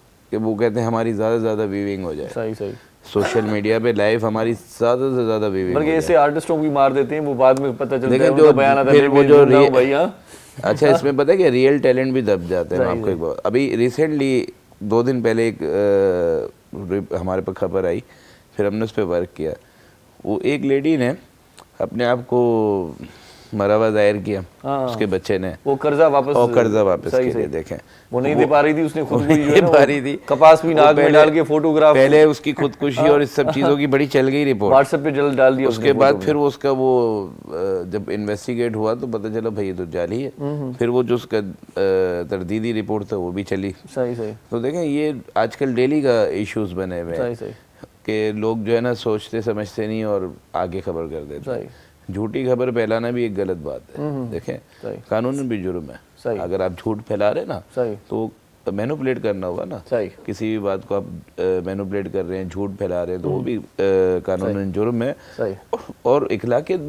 वो कहते हैं हमारी ज्यादा व्यूइंग हो जाए सही सही सोशल मीडिया पे लाइव हमारी ज्यादा से ज्यादा व्यूइंग बल्कि ऐसे आर्टिस्टों को भी मार देते हैं वो बाद में पता चलता है जो बयान आता है वो जो भैया अच्छा इसमें पता है कि रियल टैलेंट भी दब जाते हैं आपको एक बार अभी रिसेंटली 2 दिन पहले एक हमारे पर खबर आई फिर हमने उस पर वर्क किया वो एक लेडी ने अपने आप को मरावा दायर किया उसके बच्चे ने वो कर्जा वापस सही सही देखें वो नहीं दे पा रही थी उसने खुद भी जो है ना कपास भी नाक में डाल के फोटोग्राफ पहले उसकी खुदकुशी और इस सब चीज़ों की बड़ी चल गई रिपोर्ट व्हाट्सएप पे जल्द डाल दिया उसके बाद फिर वो उसका वो जब इन्वेस्टिगेट हुआ तो पता चला भाई ये तो जाली है फिर वो जो उसका तरदीदी रिपोर्ट था वो भी चली सही सही तो देखें ये आजकल डेली का इश्यूज बने हुए हैं कि लोग जो है ना सोचते समझते नहीं और आगे खबर कर देते झूठी खबर फैलाना भी एक गलत बात है देखें कानून भी जुर्म है अगर आप झूठ फैला रहे ना तो मैनिपुलेट करना होगा ना किसी भी बात को आप मैनिपुलेट कर रहे हैं झूठ फैला रहे हैं तो वो भी कानून जुर्म है और इखलाकियत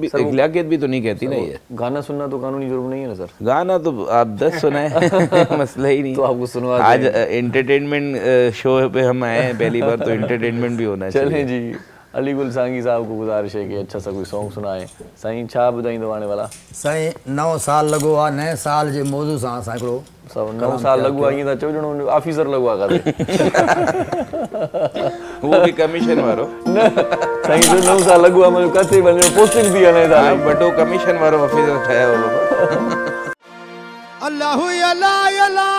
भी तो नहीं कहती ना ये गाना सुनना तो कानूनी जुर्म नहीं है ना सर गाना तो आप 10 सुनाएं मसला ही नहीं तो आपको सुनवा आज एंटरटेनमेंट शो पे हम आए हैं पहली बार तो एंटरटेनमेंट भी होना चाहिए जी अली गुल सांगी साहब को गुजारिश है कि अच्छा सा कोई सॉन्ग सुनाए साईं छा बुधाइंदो आने वाला साईं 9 साल लगो आ नए साल जे मौजू सा साकड़ो सब 9 साल लगो आ ये ता चोजणो ऑफिसर लगो आ करे वो भी कमीशन वारो साईं जो 9 साल लगो आ मने कते बने पोस्टिंग भी आने दा बडो कमीशन वारो ऑफिसर थाया हो अल्लाहु अला अला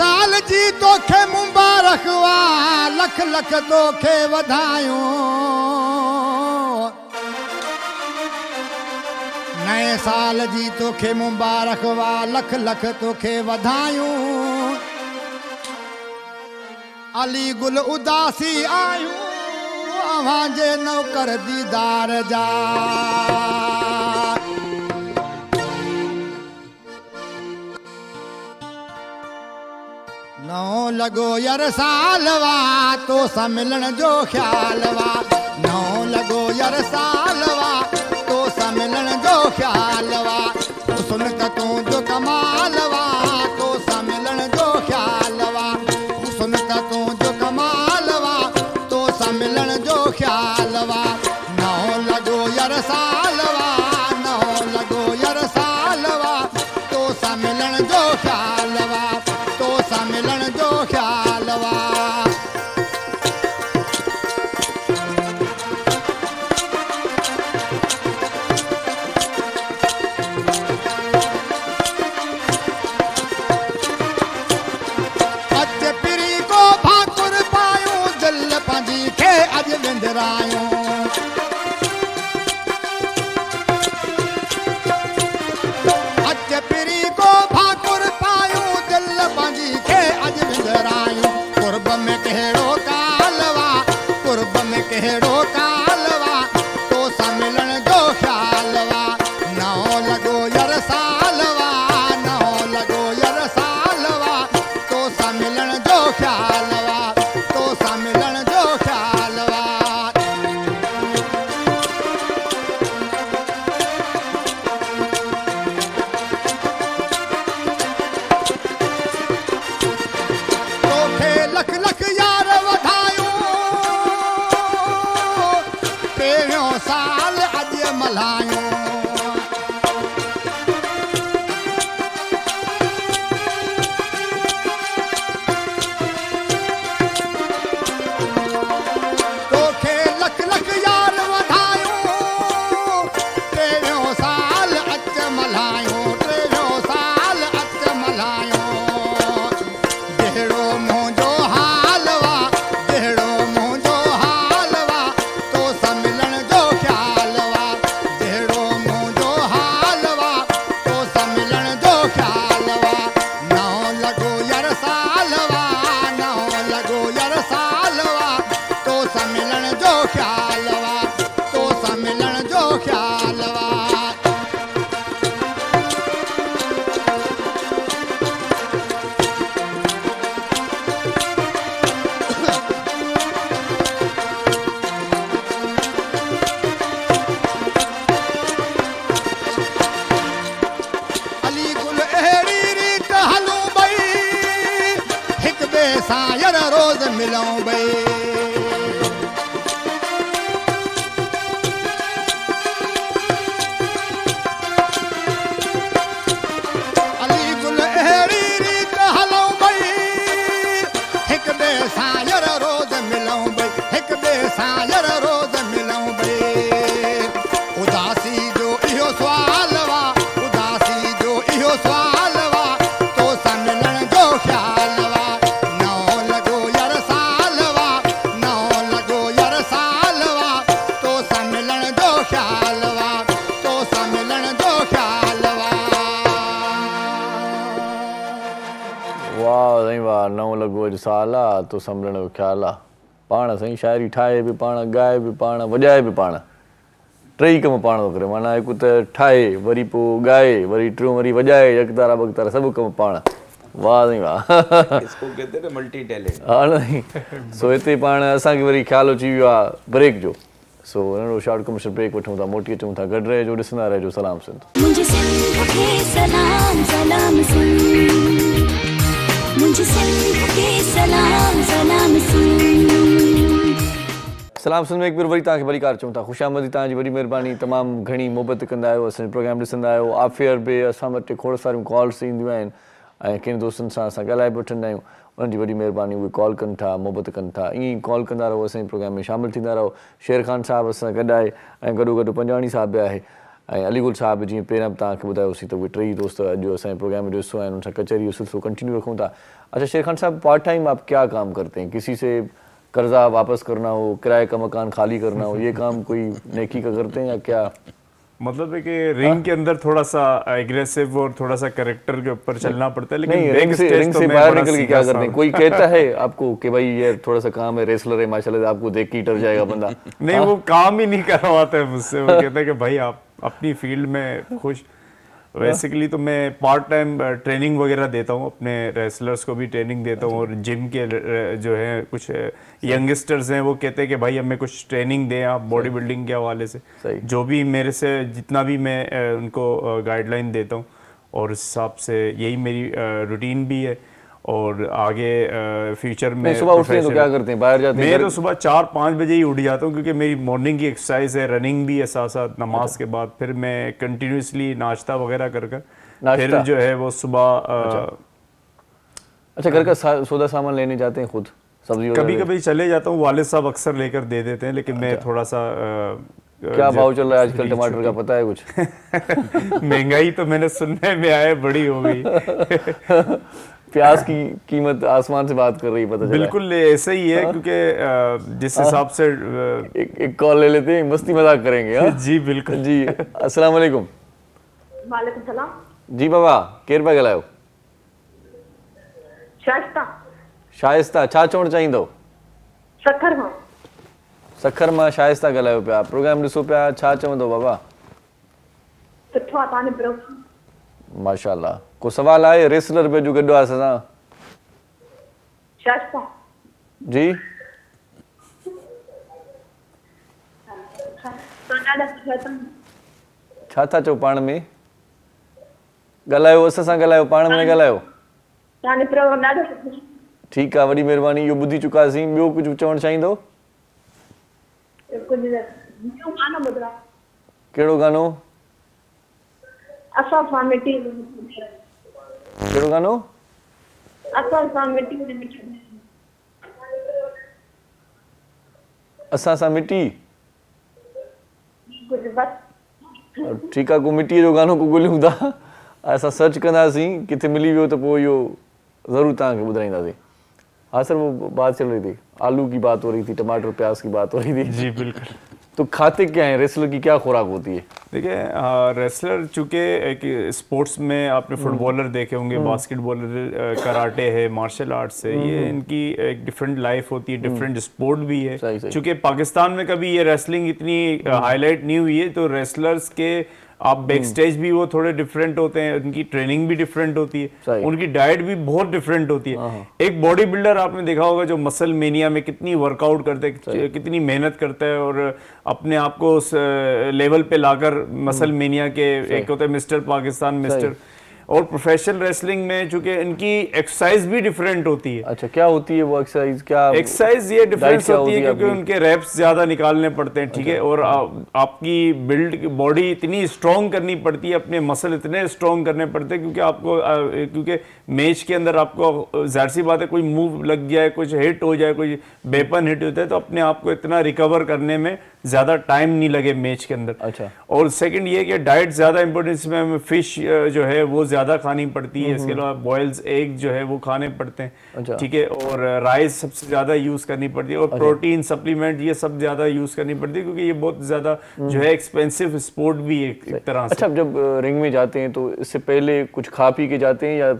साल जी तोखे मुबारक हुआ लख लख तोखे वधायूं नए साल जी तोखे मुबारक हुआ लख लख तोखे वधायूं अली गुल उदासी आयूं अवां जे नौकर दीदार जा नौ लगो यार सालवा तो सम्मिलन जो ख्यालवा नौ लगो यार सालवा तो सम्मिलन जो ख्यालवा उस तू जो कमालवा तो सम्मिलन जो ख्यालवा, हुस्न का तू जो कमालवा तो सम्मिलन जो ख्यालवा, ना हो लगो यार सालवा, ना हो लगो यार सालवा तो सम्मिलन जो ख्यालवा, तो सम्मिलन जो ख्यालवा। अज पीरी को भाकुर पायो दिल पंजी के अज विंदरायो, कुर्ब में कहेड़ो कालवा, कुर्ब में कहेड़ो कालवा तो सम्मिलन जो ख्यालवा, ना हो लगो यार सालवा, ना हो लगो यार सालवा तो सम्मिलन जो ख्यालवा, तो सम्मिलन जो ख्यालवा। तो सम्मिलन जो ख़्याल आ, पाण साईं शायरी ठाहे बि पाण, ॻाए बि पाण, वॼाए बि पाण, टई कम पाण थो करे। माना हिकु त ठाहे, वरी पोइ ॻाए, वरी टियों वरी वॼाए, यकतारा बकतारा सभु कम पाण। वाह साईं वाह, मल्टी टैलेंट। हा न, सो हिते पाण असांखे वरी ख़्यालु अची वियो आहे ब्रेक जो। सो नंढो शॉर्ट कमर्शियल ब्रेक वठूं था, मोटी अचूं था, गॾु रहिजो, ॾिसंदा रहिजो सलाम सिंध। सलाम सुन में एक बार वरी तव्हांखे वरी कार चऊं था, ख़ुशामदी, तव्हांजी वॾी महिरबानी, तमामु घणी मोहबत कंदा आहियो, असांजो प्रोग्राम ॾिसंदा आहियो। आफ़ियर बि असां वटि खोड़ सारियूं कॉल्स ईंदियूं आहिनि ऐं किन दोस्तनि सां असां ॻाल्हाए बि वठंदा आहियूं, उन्हनि जी वॾी महिरबानी, उहे कॉल कनि था, मोहबत कनि था। ईअं ई कॉल कंदा रहो, असांजे प्रोग्राम में शामिलु थींदा रहो। शेर ख़ान साहिबु असां गॾु आहे ऐं गॾो गॾु पंजवाणी साहिबु बि आहे ऐं अली गुल साहिबु, जीअं पहिरां बि तव्हांखे ॿुधायोसीं त उहे टई दोस्त अॼु असांजे प्रोग्राम जो हिसो आहिनि, उन सां कचहरी जो सिलसिलो कंटिन्यू रखूं था। अच्छा शेर खान साहब, पार्ट टाइम आप क्या काम करते हैं? किसी से कर्जा वापस करना हो, किराए का मकान खाली करना हो, ये काम कोई नेकी का करते हैं या क्या? मतलब है कि रिंग के अंदर थोड़ा सा एग्रेसिव और थोड़ा सा कैरेक्टर के ऊपर चलना पड़ता है, लेकिन रिंग से बाहर निकल के क्या करते हैं? कोई कहता है आपको कि भाई ये थोड़ा सा काम है, रेसलर है माशाल्लाह, आपको देख के डर जाएगा बंदा? नहीं, वो काम ही नहीं करवाता है मुझसे, वो कहता है कि भाई आप अपनी फील्ड में खुश। बेसिकली तो मैं पार्ट टाइम ट्रेनिंग वगैरह देता हूँ, अपने रेसलर्स को भी ट्रेनिंग देता हूँ, और जिम के जो है कुछ यंगस्टर्स हैं वो कहते हैं कि भाई हमें कुछ ट्रेनिंग दें आप बॉडी बिल्डिंग के हवाले से, जो भी मेरे से जितना भी मैं उनको गाइडलाइन देता हूँ और उस हिसाब से यही मेरी रूटीन भी है। और आगे फ्यूचर में सुबह उठते हैं तो क्या करते हैं, बाहर जाते हैं? मैं तो सुबह 4-5 बजे ही उठ जाता हूँ क्योंकि मेरी मॉर्निंग की एक्सरसाइज है, रनिंग भी है साथ साथ नमाज के बाद। फिर मैं कंटिन्यूसली नाश्ता वगैरह कर कर फिर जो है वो सुबह अच्छा घर का सौदा सामान लेने जाते हैं खुद, सब्जी कभी कभी चले जाता हूँ, वालिद साहब अक्सर लेकर दे देते हैं, लेकिन मैं थोड़ा सा क्या भाव चल रहा है आजकल टमाटर का पता है कुछ? महंगाई तो मैंने सुनने में आया बड़ी हो गई। प्याज की कीमत आसमान से बात कर रही है, पता चला। बिल्कुल ऐसा ही है क्योंकि जिस हिसाब से एक कॉल ले लेते हैं, मस्ती मजाक करेंगे। हाँ जी बिल्कुल जी। अस्सलाम वालेकुम। वालेकुम सलाम जी। बाबा केर पे गलायो शायस्ता शायस्ता छा चवण चाहींदो? सखर मां, सखर मां शायस्ता गलायो पिया, प्रोग्राम ॾिसो पिया, छा चवंदो बाबा? सुठो आहे तव्हांजो प्रोग्राम, माशाल्लाह। को सवाल आए रेसलर पे जो गड्डो आसा शायस्ता जी छा था चो पान में गलायो अस सा गलायो पान में गलायो ताने प्रोग्राम ना दो। ठीक है, वड़ी मेहरबानी। यो बुद्धि चुका सी, बियो कुछ चवण चाहींदो? कुछ न्यू गाना बदला केड़ो गानो? असा फामिटी केड़ो गानो? असा फामिटी ने मिठी असा सा मिठी कुछ बस। ठीक है, को मिट्टी जो गानो को गुलियूं दा, असा सर्च कंदा सी, किथे मिली वियो तो पो यो जरूर ताके बुधाईंदासी। हाँ सर, वो बात चल रही थी, आलू की बात हो रही थी, टमाटर प्याज की बात हो रही थी। जी बिल्कुल। तो खाते क्या हैं रेसलर की, क्या खुराक होती है? देखिए रेसलर चूँकि एक स्पोर्ट्स में आपने फुटबॉलर देखे होंगे, बास्केटबॉलर, कराटे है, मार्शल आर्ट्स है, ये इनकी एक डिफरेंट लाइफ होती है, डिफरेंट स्पोर्ट भी है। चूँकि पाकिस्तान में कभी ये रेसलिंग इतनी हाईलाइट नहीं हुई है, तो रेसलर्स के आप बैक स्टेज भी वो थोड़े डिफरेंट होते हैं, उनकी ट्रेनिंग भी डिफरेंट होती है, उनकी डाइट भी बहुत डिफरेंट होती है। एक बॉडी बिल्डर आपने देखा होगा जो मसल मेनिया में कितनी वर्कआउट करते हैं, कितनी मेहनत करता है और अपने आप को उस लेवल पे लाकर मसल मेनिया के एक होते हैं मिस्टर पाकिस्तान, मिस्टर। और प्रोफेशनल रेसलिंग में चूंकि इनकी एक्सरसाइज भी डिफरेंट होती है। अच्छा, क्या होती है वो एक्सरसाइज? क्या एक्सरसाइज ये डिफरेंस होती है क्योंकि उनके रैप्स ज्यादा निकालने पड़ते हैं, ठीक है, और आपकी बिल्ड बॉडी इतनी स्ट्रॉन्ग करनी पड़ती है, अपने मसल इतने स्ट्रॉन्ग करने पड़ते हैं क्योंकि आपको क्योंकि मैच के अंदर आपको जाहिर सी बात है कोई मूव लग जाए, कुछ हिट हो जाए, कोई वेपन हिट होता है, तो अपने आप को इतना रिकवर करने में ज़्यादा टाइम नहीं लगे मैच के अंदर। अच्छा। और सेकंड ये कि डाइट ज़्यादा इम्पोर्टेंस में, हमें फ़िश जो है वो ज़्यादा खानी पड़ती है, इसके अलावा बॉयल्स एग जो है वो खाने पड़ते हैं, ठीक है, और राइस सबसे ज़्यादा यूज़ करनी पड़ती है, और प्रोटीन सप्लीमेंट ये सब ज़्यादा यूज़ करनी पड़ती है क्योंकि ये बहुत ज़्यादा जो है एक्सपेंसिव स्पोर्ट भी एक तरह से। अच्छा, जब रिंग में जाते हैं तो इससे पहले कुछ खा पी के जाते हैं या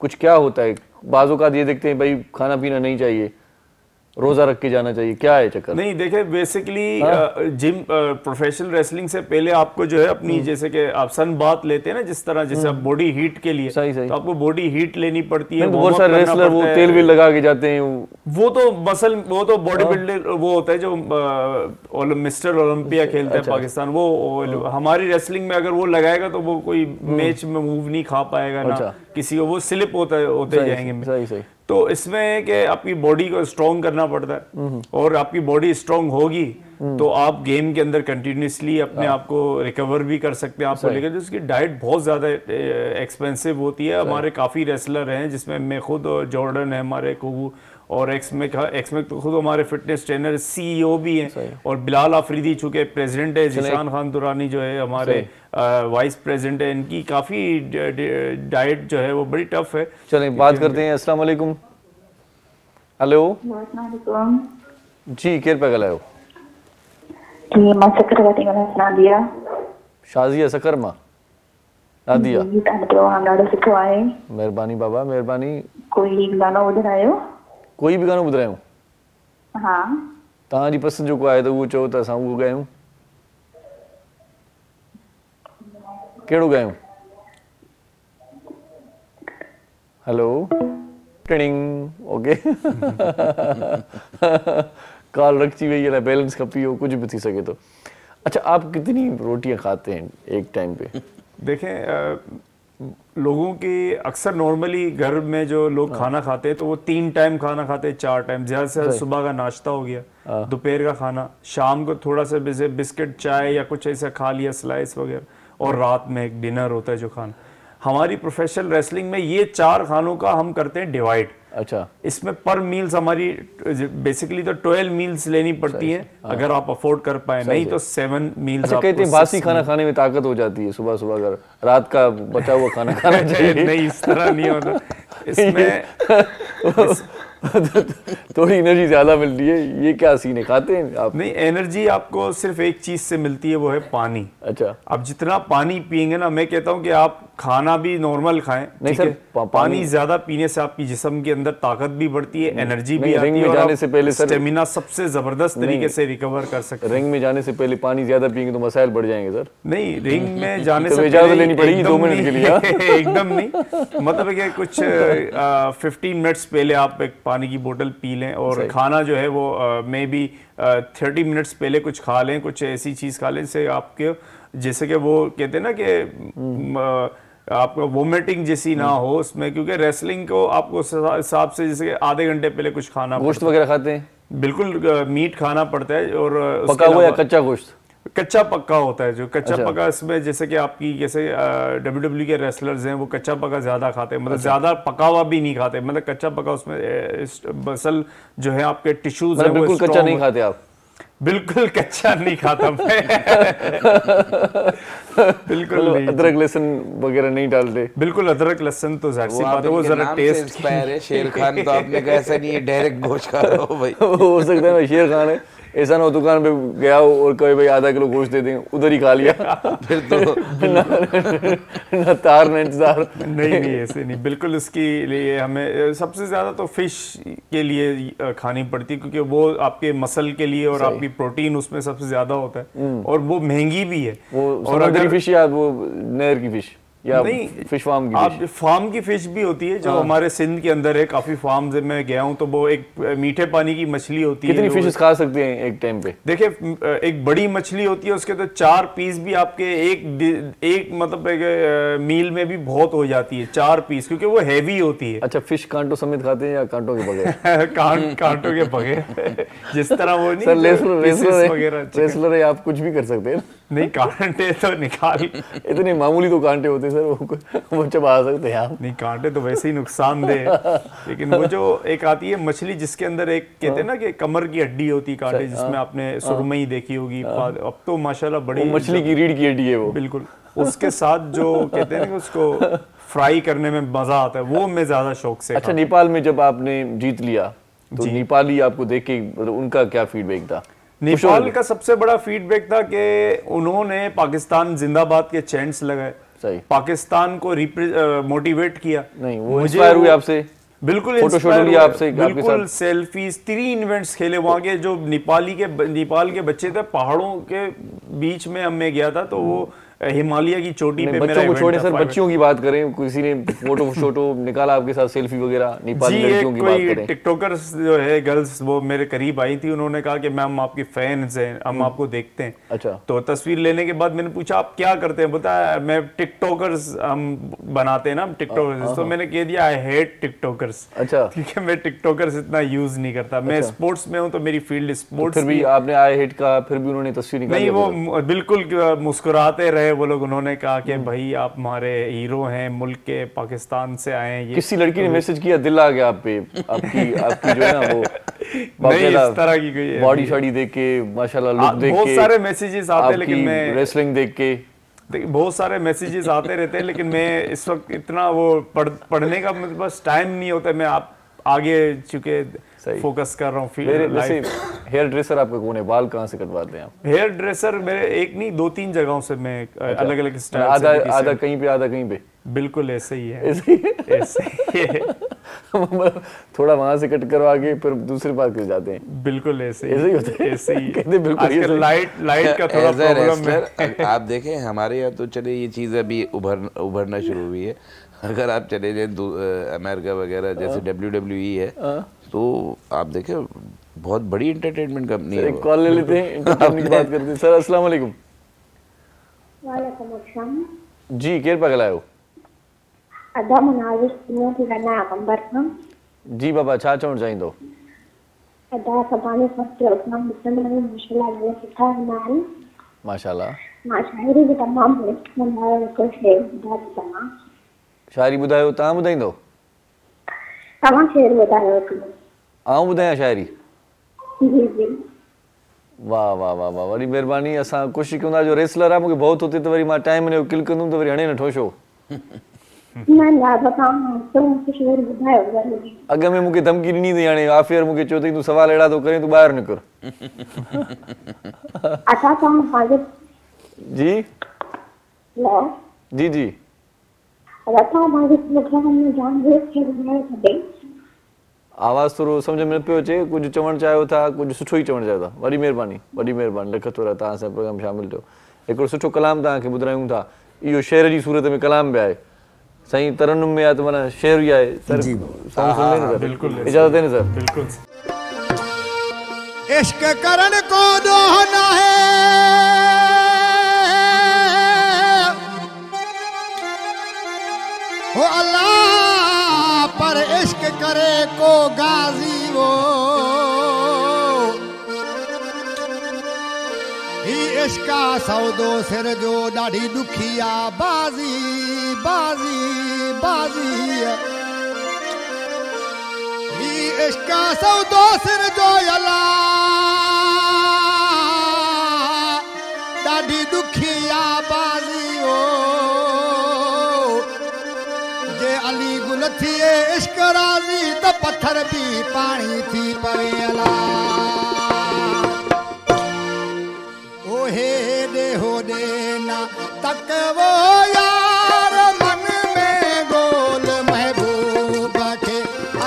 कुछ क्या होता है? बाज़ों का ये देखते हैं भाई खाना पीना नहीं चाहिए, रोजा रख के जाना चाहिए, क्या है चक्कर? नहीं देखे, बेसिकली जिम प्रोफेशनल रेसलिंग से पहले आपको जो है अपनी जैसे कि आप सन बात लेते हैं ना, जिस तरह जैसे आप बॉडी हीट के लिए तो आपको बॉडी हीट लेनी पड़ती है। बहुत सारे रेसलर वो तेल भी लगा के जाते हैं, वो तो मसल वो तो बॉडी बिल्डर वो होता है जो मिस्टर ओलंपिया खेलते हैं पाकिस्तान, वो हमारी रेसलिंग में अगर वो लगाएगा तो वो कोई मैच में मूव नहीं खा पाएगा ना किसी को, वो स्लिप होते जाएंगे। तो इसमें कि आपकी बॉडी को स्ट्रॉन्ग करना पड़ता है और आपकी बॉडी स्ट्रॉन्ग होगी तो आप गेम के अंदर कंटिन्यूसली अपने आप को रिकवर भी कर सकते हैं आपको लेकर। तो उसकी डाइट बहुत ज़्यादा एक्सपेंसिव होती है। हमारे काफ़ी रेसलर हैं जिसमें मैं खुद और जॉर्डन है हमारे कोबू और एक्समेक तो खुद हमारे फिटनेस ट्रेनर सीईओ भी हैं, और बिलाल आफरीदी चूँकि प्रेसिडेंट है, जिशान खान दुरानी जो है हमारे वाइस प्रेसिडेंट है, इनकी काफ़ी डाइट जो है वो बड़ी टफ है। चलें बात करते हैं। अस्सलाम वालेकुम। हेलो जी, केर पे गलायो? जी मां सकर वाती वाला नादिया शाजिया सकर मां नादिया। जी तां प्रोग्राम ॾाढो सुठो आहे, मेहरबानी बाबा, मेहरबानी। कोई गाना ॿुधायो? कोई भी गानो ॿुधायो। हां तां जी पसंद जो आए तो वो चओ त असां उहो गायूं। केड़ो गायूं? हेलो टिंग ओके कॉल रखी हुई है, बैलेंस खपी हो, कुछ भी थी सके तो। अच्छा, आप कितनी रोटियां खाते हैं एक टाइम पे? देखें लोगों के अक्सर नॉर्मली घर में जो लोग खाना खाते हैं तो वो 3 टाइम खाना खाते हैं, 4 टाइम ज़्यादा से ज़्यादा। सुबह का नाश्ता हो गया, दोपहर का खाना, शाम को थोड़ा सा जैसे बिस्किट चाय या कुछ ऐसा खा लिया, स्लाइस वगैरह, और रात में एक डिनर होता है जो खाना। हमारी प्रोफेशनल रेसलिंग में ये 4 खानों का हम करते हैं डिवाइड। अच्छा, इसमें पर मील्स हमारी बेसिकली तो 12 मील्स लेनी पड़ती है, अगर आप अफोर्ड कर पाए, नहीं तो 7 मील्स। अच्छा, कहते हैं बासी खाना खाने में ताकत हो जाती है, सुबह सुबह अगर रात का बचा हुआ खाना खाना चाहिए। नहीं, इस तरह नहीं होता, इसमें थोड़ी एनर्जी ज्यादा मिलती है। ये क्या सीन है, खाते हैं आप? नहीं, एनर्जी आपको सिर्फ एक चीज से मिलती है, वो है पानी। अच्छा, आप जितना पानी पियेंगे ना, मैं कहता हूँ कि आप खाना भी नॉर्मल खाएं, नहीं सर, पानी ज्यादा पीने से आपकी जिस्म के अंदर ताकत भी बढ़ती है, एनर्जी भी आती है, और जाने से पहले स्टेमिना सबसे जबरदस्त तरीके से रिकवर कर सकते हैं। रिंग में जाने से पहले पानी ज्यादा पियेंगे तो मसाइल बढ़ जाएंगे सर। नहीं, रिंग में जाने से इजाजत लेनी पड़ेगी 2 मिनट के लिए, एकदम नहीं, मतलब है कुछ 15 मिनट्स पहले आप एक पानी की बोतल पी लें, और खाना जो है वो मे बी 30 मिनट्स पहले कुछ खा लें, कुछ ऐसी चीज़ खा लें जिससे आपके जैसे कि वो कहते हैं ना कि आपका वोमिटिंग जैसी ना हो उसमें, क्योंकि रेसलिंग को आपको हिसाब से जैसे आधे घंटे पहले कुछ खाना, गोश्त वगैरह खाते हैं, बिल्कुल मीट खाना पड़ता है, और पका हुआ या कच्चा गोश्त? कच्चा पक्का होता है जो कच्चा। अच्छा, पक्का। इसमें जैसे कि आपकी जैसे WWE के रेसलर्स हैं वो कच्चा पक्का ज़्यादा खाते हैं, मतलब ज़्यादा पका हुआ भी नहीं खाते, मतलब कच्चा पक्का उसमें बसल जो है आपके टिश्यूज हैं, बिल्कुल कच्चा नहीं खाते आप? बिल्कुल कच्चा नहीं खाता मैं। बिल्कुल अदरक लहसुन वगैरह नहीं डालते? बिल्कुल, अदरक लहसुन तो जाहिर सी बात है वो जरा टेस्ट इंस्पायर है। शेर खान तो आपने कहा ऐसा नहीं है डायरेक्ट गोश्त खा रहा हो भाई, हो सकता है शेर खान है, ऐसा ना हो दुकान पे गया हो और कहे भाई आधा किलो गोश्त दे देंगे, उधर ही खा लिया फिर तो ना तार ना इंतजार। नहीं, ऐसे नहीं, बिल्कुल। उसके लिए हमें सबसे ज़्यादा तो फिश के लिए खानी पड़ती है, क्योंकि वो आपके मसल के लिए और आपकी प्रोटीन उसमें सबसे ज़्यादा होता है, और वो महंगी भी है। वो और अगर फिश या वो नहर की फिश या नहीं, फिश फार्म की आप फार्म की फिश भी होती है जो हमारे सिंध के अंदर है, काफी फार्म्स है, मैं गया हूं, तो वो एक मीठे पानी की मछली होती है। कितनी फिशेस खा सकते हैं एक टाइम पे? देखिए, एक बड़ी मछली होती है, उसके तो 4 पीस भी आपके एक मतलब एक मील में भी बहुत हो जाती है, 4 पीस, क्योंकि वो हैवी होती है। अच्छा, फिश कांटों समेत खाते हैं या कांटों के बगैर? कांटों के बगैर, जिस तरह वो नहीं, आप कुछ भी कर सकते हैं। नहीं, कांटे तो निकाल, इतने मामूली तो कांटे होते सर, वो चबा सकते हैं आप? नहीं, कांटे तो वैसे ही नुकसानदेह है, लेकिन वो जो एक आती है मछली जिसके अंदर एक कहते हैं ना कि कमर की हड्डी होती है, कांटे, जिसमें आपने सुरमई देखी होगी, अब तो माशाल्लाह बड़ी मछली की रीढ़ की हड्डी है वो, बिल्कुल। उसके साथ जो कहते हैं ना उसको फ्राई करने में मजा आता है, वो मैं ज्यादा शौक से। अच्छा, नेपाल में जब आपने जीत लिया तो नेपाली आपको देख के उनका क्या फीडबैक था? नेपाल का सबसे बड़ा फीडबैक था कि उन्होंने पाकिस्तान जिंदाबाद के चैंट्स लगाए, सही, पाकिस्तान को मोटिवेट किया। नहीं, वो इंस्पायर हुए आपसे? बिल्कुल, फोटो शूट लिया आपसे, बिल्कुल, सेल्फीज, 3 इवेंट्स खेले वहाँ के, जो नेपाल के बच्चे थे, पहाड़ों के बीच में हमें गया था, तो वो हिमालय की चोटी पे मेरा इवेंट था। छोड़े सर, बच्चियों की बात करें, किसी ने फोटो शोटो निकाला आपके साथ, सेल्फी वगैरह? नेपाली लड़कियों की बात करें, टिकटॉकर्स जो है गर्ल्स, वो मेरे करीब आई थी, उन्होंने कहा कि मैम आपकी फैंस हैं, हम आपको देखते हैं। अच्छा, तो तस्वीर लेने के बाद मैंने पूछा आप क्या करते हैं, बताया मैं टिकटॉकर्स हम बनाते हैं ना, टिकटॉकर्स, तो मैंने कह दिया आई हेट टिकटॉकर्स। अच्छा, क्योंकि मैं टिकटॉकर्स इतना यूज नहीं करता, मैं स्पोर्ट्स में हूँ, तो मेरी फील्ड स्पोर्ट्स। भी आपने आई हेट कहा, फिर भी उन्होंने तस्वीर निकाली? वो बिल्कुल मुस्कुराते रहे वो लोग, उन्होंने कहा कि भाई आप हमारे हीरो हैं, मुल्क के, पाकिस्तान से आए हैं। किसी लड़की ने मैसेज किया, दिल आ गया आप पे, आपकी जो है ना वो नहीं, इस तरह की कोई बॉडी शॉडी देख के, माशाल्लाह लुक देख के, बहुत सारे मैसेजेस आते हैं, लेकिन मैं रेसलिंग देख के बहुत सारे मैसेजेस आते रहते हैं, लेकिन मैं इस वक्त इतना वो पढ़ने का मेरे पास टाइम नहीं होता, मैं आप आगे चुके फोकस कर रहा हूँ। हेयर ड्रेसर आपका कौन है, बाल कहाँ से कटवाते हैं आप? हेयर ड्रेसर मेरे एक नहीं, 2-3 जगहों से मैं अलग अलग स्टाइल, आधा कहीं पे, आधा कहीं पे, बिल्कुल ऐसे ही है, ऐसे ही है। थोड़ा वहां से कट करवा के फिर दूसरे पास कर जाते हैं, बिल्कुल ऐसे ही होता है, ऐसे ही कहते बिल्कुल। लाइट का थोड़ा प्रॉब्लम है, आप देखें हमारे यहाँ तो चले ये चीज अभी उभरना शुरू हुई है, अगर आप चले जाए अमेरिका वगैरह जैसे WWE है, तो आप देखें बहुत बड़ी एंटरटेनमेंट कंपनी है। एक कॉल ले लेते हैं, इंटरटेनमेंट की बात करते हैं। सर अस्सलाम वालेकुम। वालेकुम अस्सलाम जी, केर पगला हो? जी बाबा छा चवण चाहींदो शायरी बुधायो ता बुधाइंदो तमा शेर बुधायो आऊं बुधाया शायरी जी जी वाह वाह वाह वाह वरी मेहरबानी असा कोशिश कंदा जो रेसलर आ मुके बहुत होती तो वरी मा टाइम ने किल कंदुम तो वरी हणे न ठोशो ना ना बताओ तो मुके शेर बुधायो वरी अग में मुके धमकी दिनी थी हणे आफियर मुके चो थी तू सवाल एड़ा तो करे तू बाहर निकर अच्छा तुम हाजिर जी हेलो जी जी रथा मारे मतलब हमने जान दे के बनाए थे आवाज तो समझ में पे अचे कुछ चवण चायो था कुछ सुठो ही चवण चायो था बड़ी मेहरबानी लखत रहा ता से प्रोग्राम शामिल थो एक सुठो कलाम ता के बुधरायूं था यो शेर जी सूरत में कलाम भी आए सही तरन्नुम में या तो माने शेर ही आए सर जी बिल्कुल इजाजत है सर बिल्कुल इश्क करन को दोहना है वो अल्लाह पर इश्क करे को गाजी वो ही इश्क सौदो सिर जो डाढ़ी दुखिया बाजी बाजी बाजी ही इश्क सौदो सिर जो अल्लाह डाढ़ी दुखिया बाजी वो अली गुल थिए इश्क राजी त पत्थर भी पानी थी पवेला ओ हे दे हो दे ना तक वो यार मन में गोल महबूब के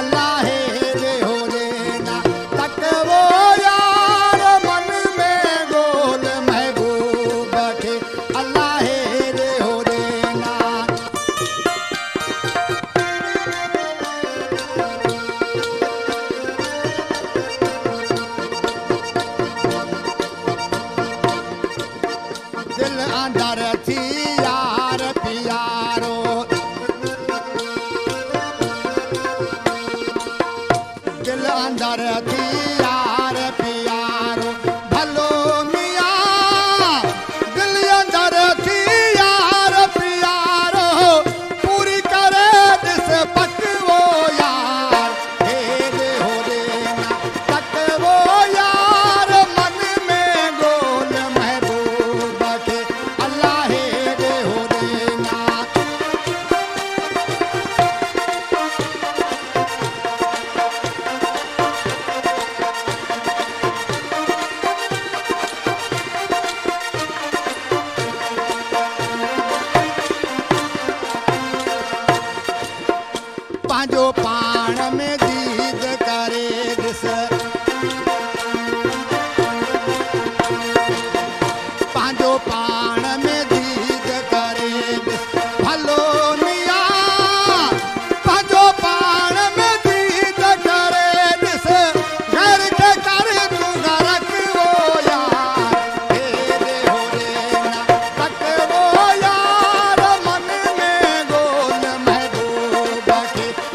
अल्लाह हे दे हो दे ना तक वो यार मन में गोल महबूब के अल्लाह हे दे हो दे ना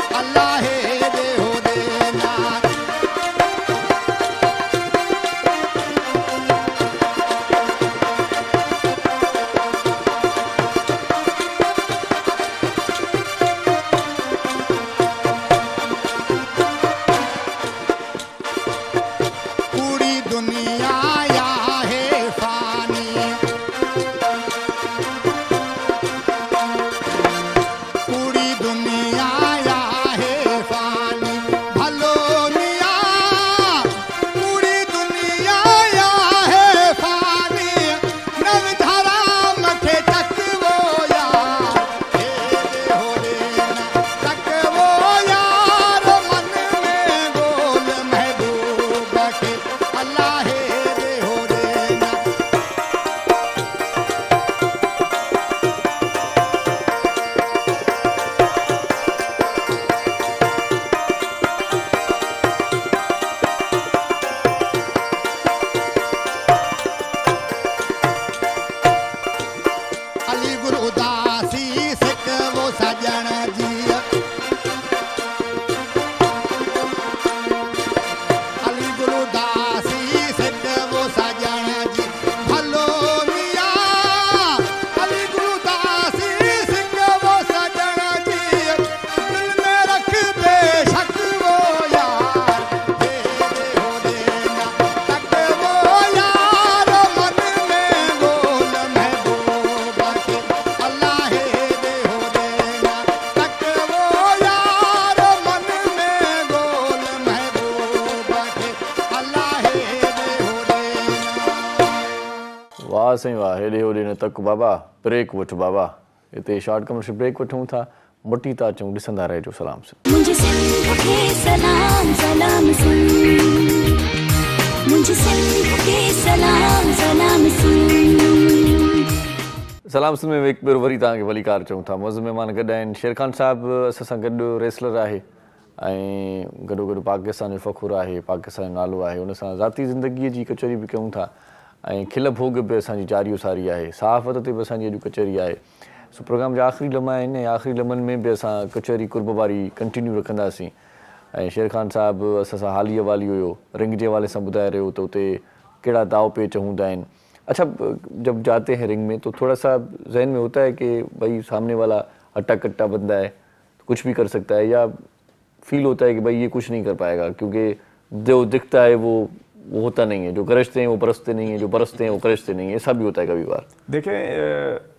Allah वाह सही वाह हेॾे होॾे न तक बाबा ब्रेक वठ बाबा। इते शॉर्ट कमर्शियल ब्रेक वठूं था, मोटी था अचूं, ॾिसंदा रहिजो। सलाम सलाम सिंध में हिकु भेरो वरी तव्हांखे वली कार चऊं था। मौज़ मेहमान गॾु आहिनि, शेर ख़ान साहिबु असां सां गॾु रेसलर आहे ऐं गॾो गॾु पाकिस्तान जो फ़खुरु आहे, पाकिस्तान जो नालो आहे। उन सां ज़ाती ज़िंदगीअ जी कचहरी बि कयूं था ऐं खिल भोग बि असांजी जारी उसारी आहे, सहाफ़त ते बि असांजी अॼु कचहरी आहे। सो प्रोग्राम जा आख़िरी लम्हा आहिनि ऐं आख़िरी लम्हनि में बि असां कचहरी कुर्बबारी कंटिन्यू रखंदासीं। ऐं शेर ख़ान साहिबु असां सां हाली अवाली हुयो, रिंग जे हवाले सां ॿुधाए रहियो त उते कहिड़ा दाव पेच हूंदा आहिनि। अच्छा, जब जाते हैं रिंग में तो थोड़ा सा जहन में होता है कि भाई सामने वाला हट्टा कट्टा बंदा है, कुछ भी कर सकता है, या फील होता है कि भाई ये कुछ नहीं कर पाएगा क्योंकि जो दिखता है वो होता नहीं है, जो गरजते हैं वो बरसते नहीं है, जो बरसते हैं वो गरजते नहीं है। ऐसा भी होता है कभी बार। देखें,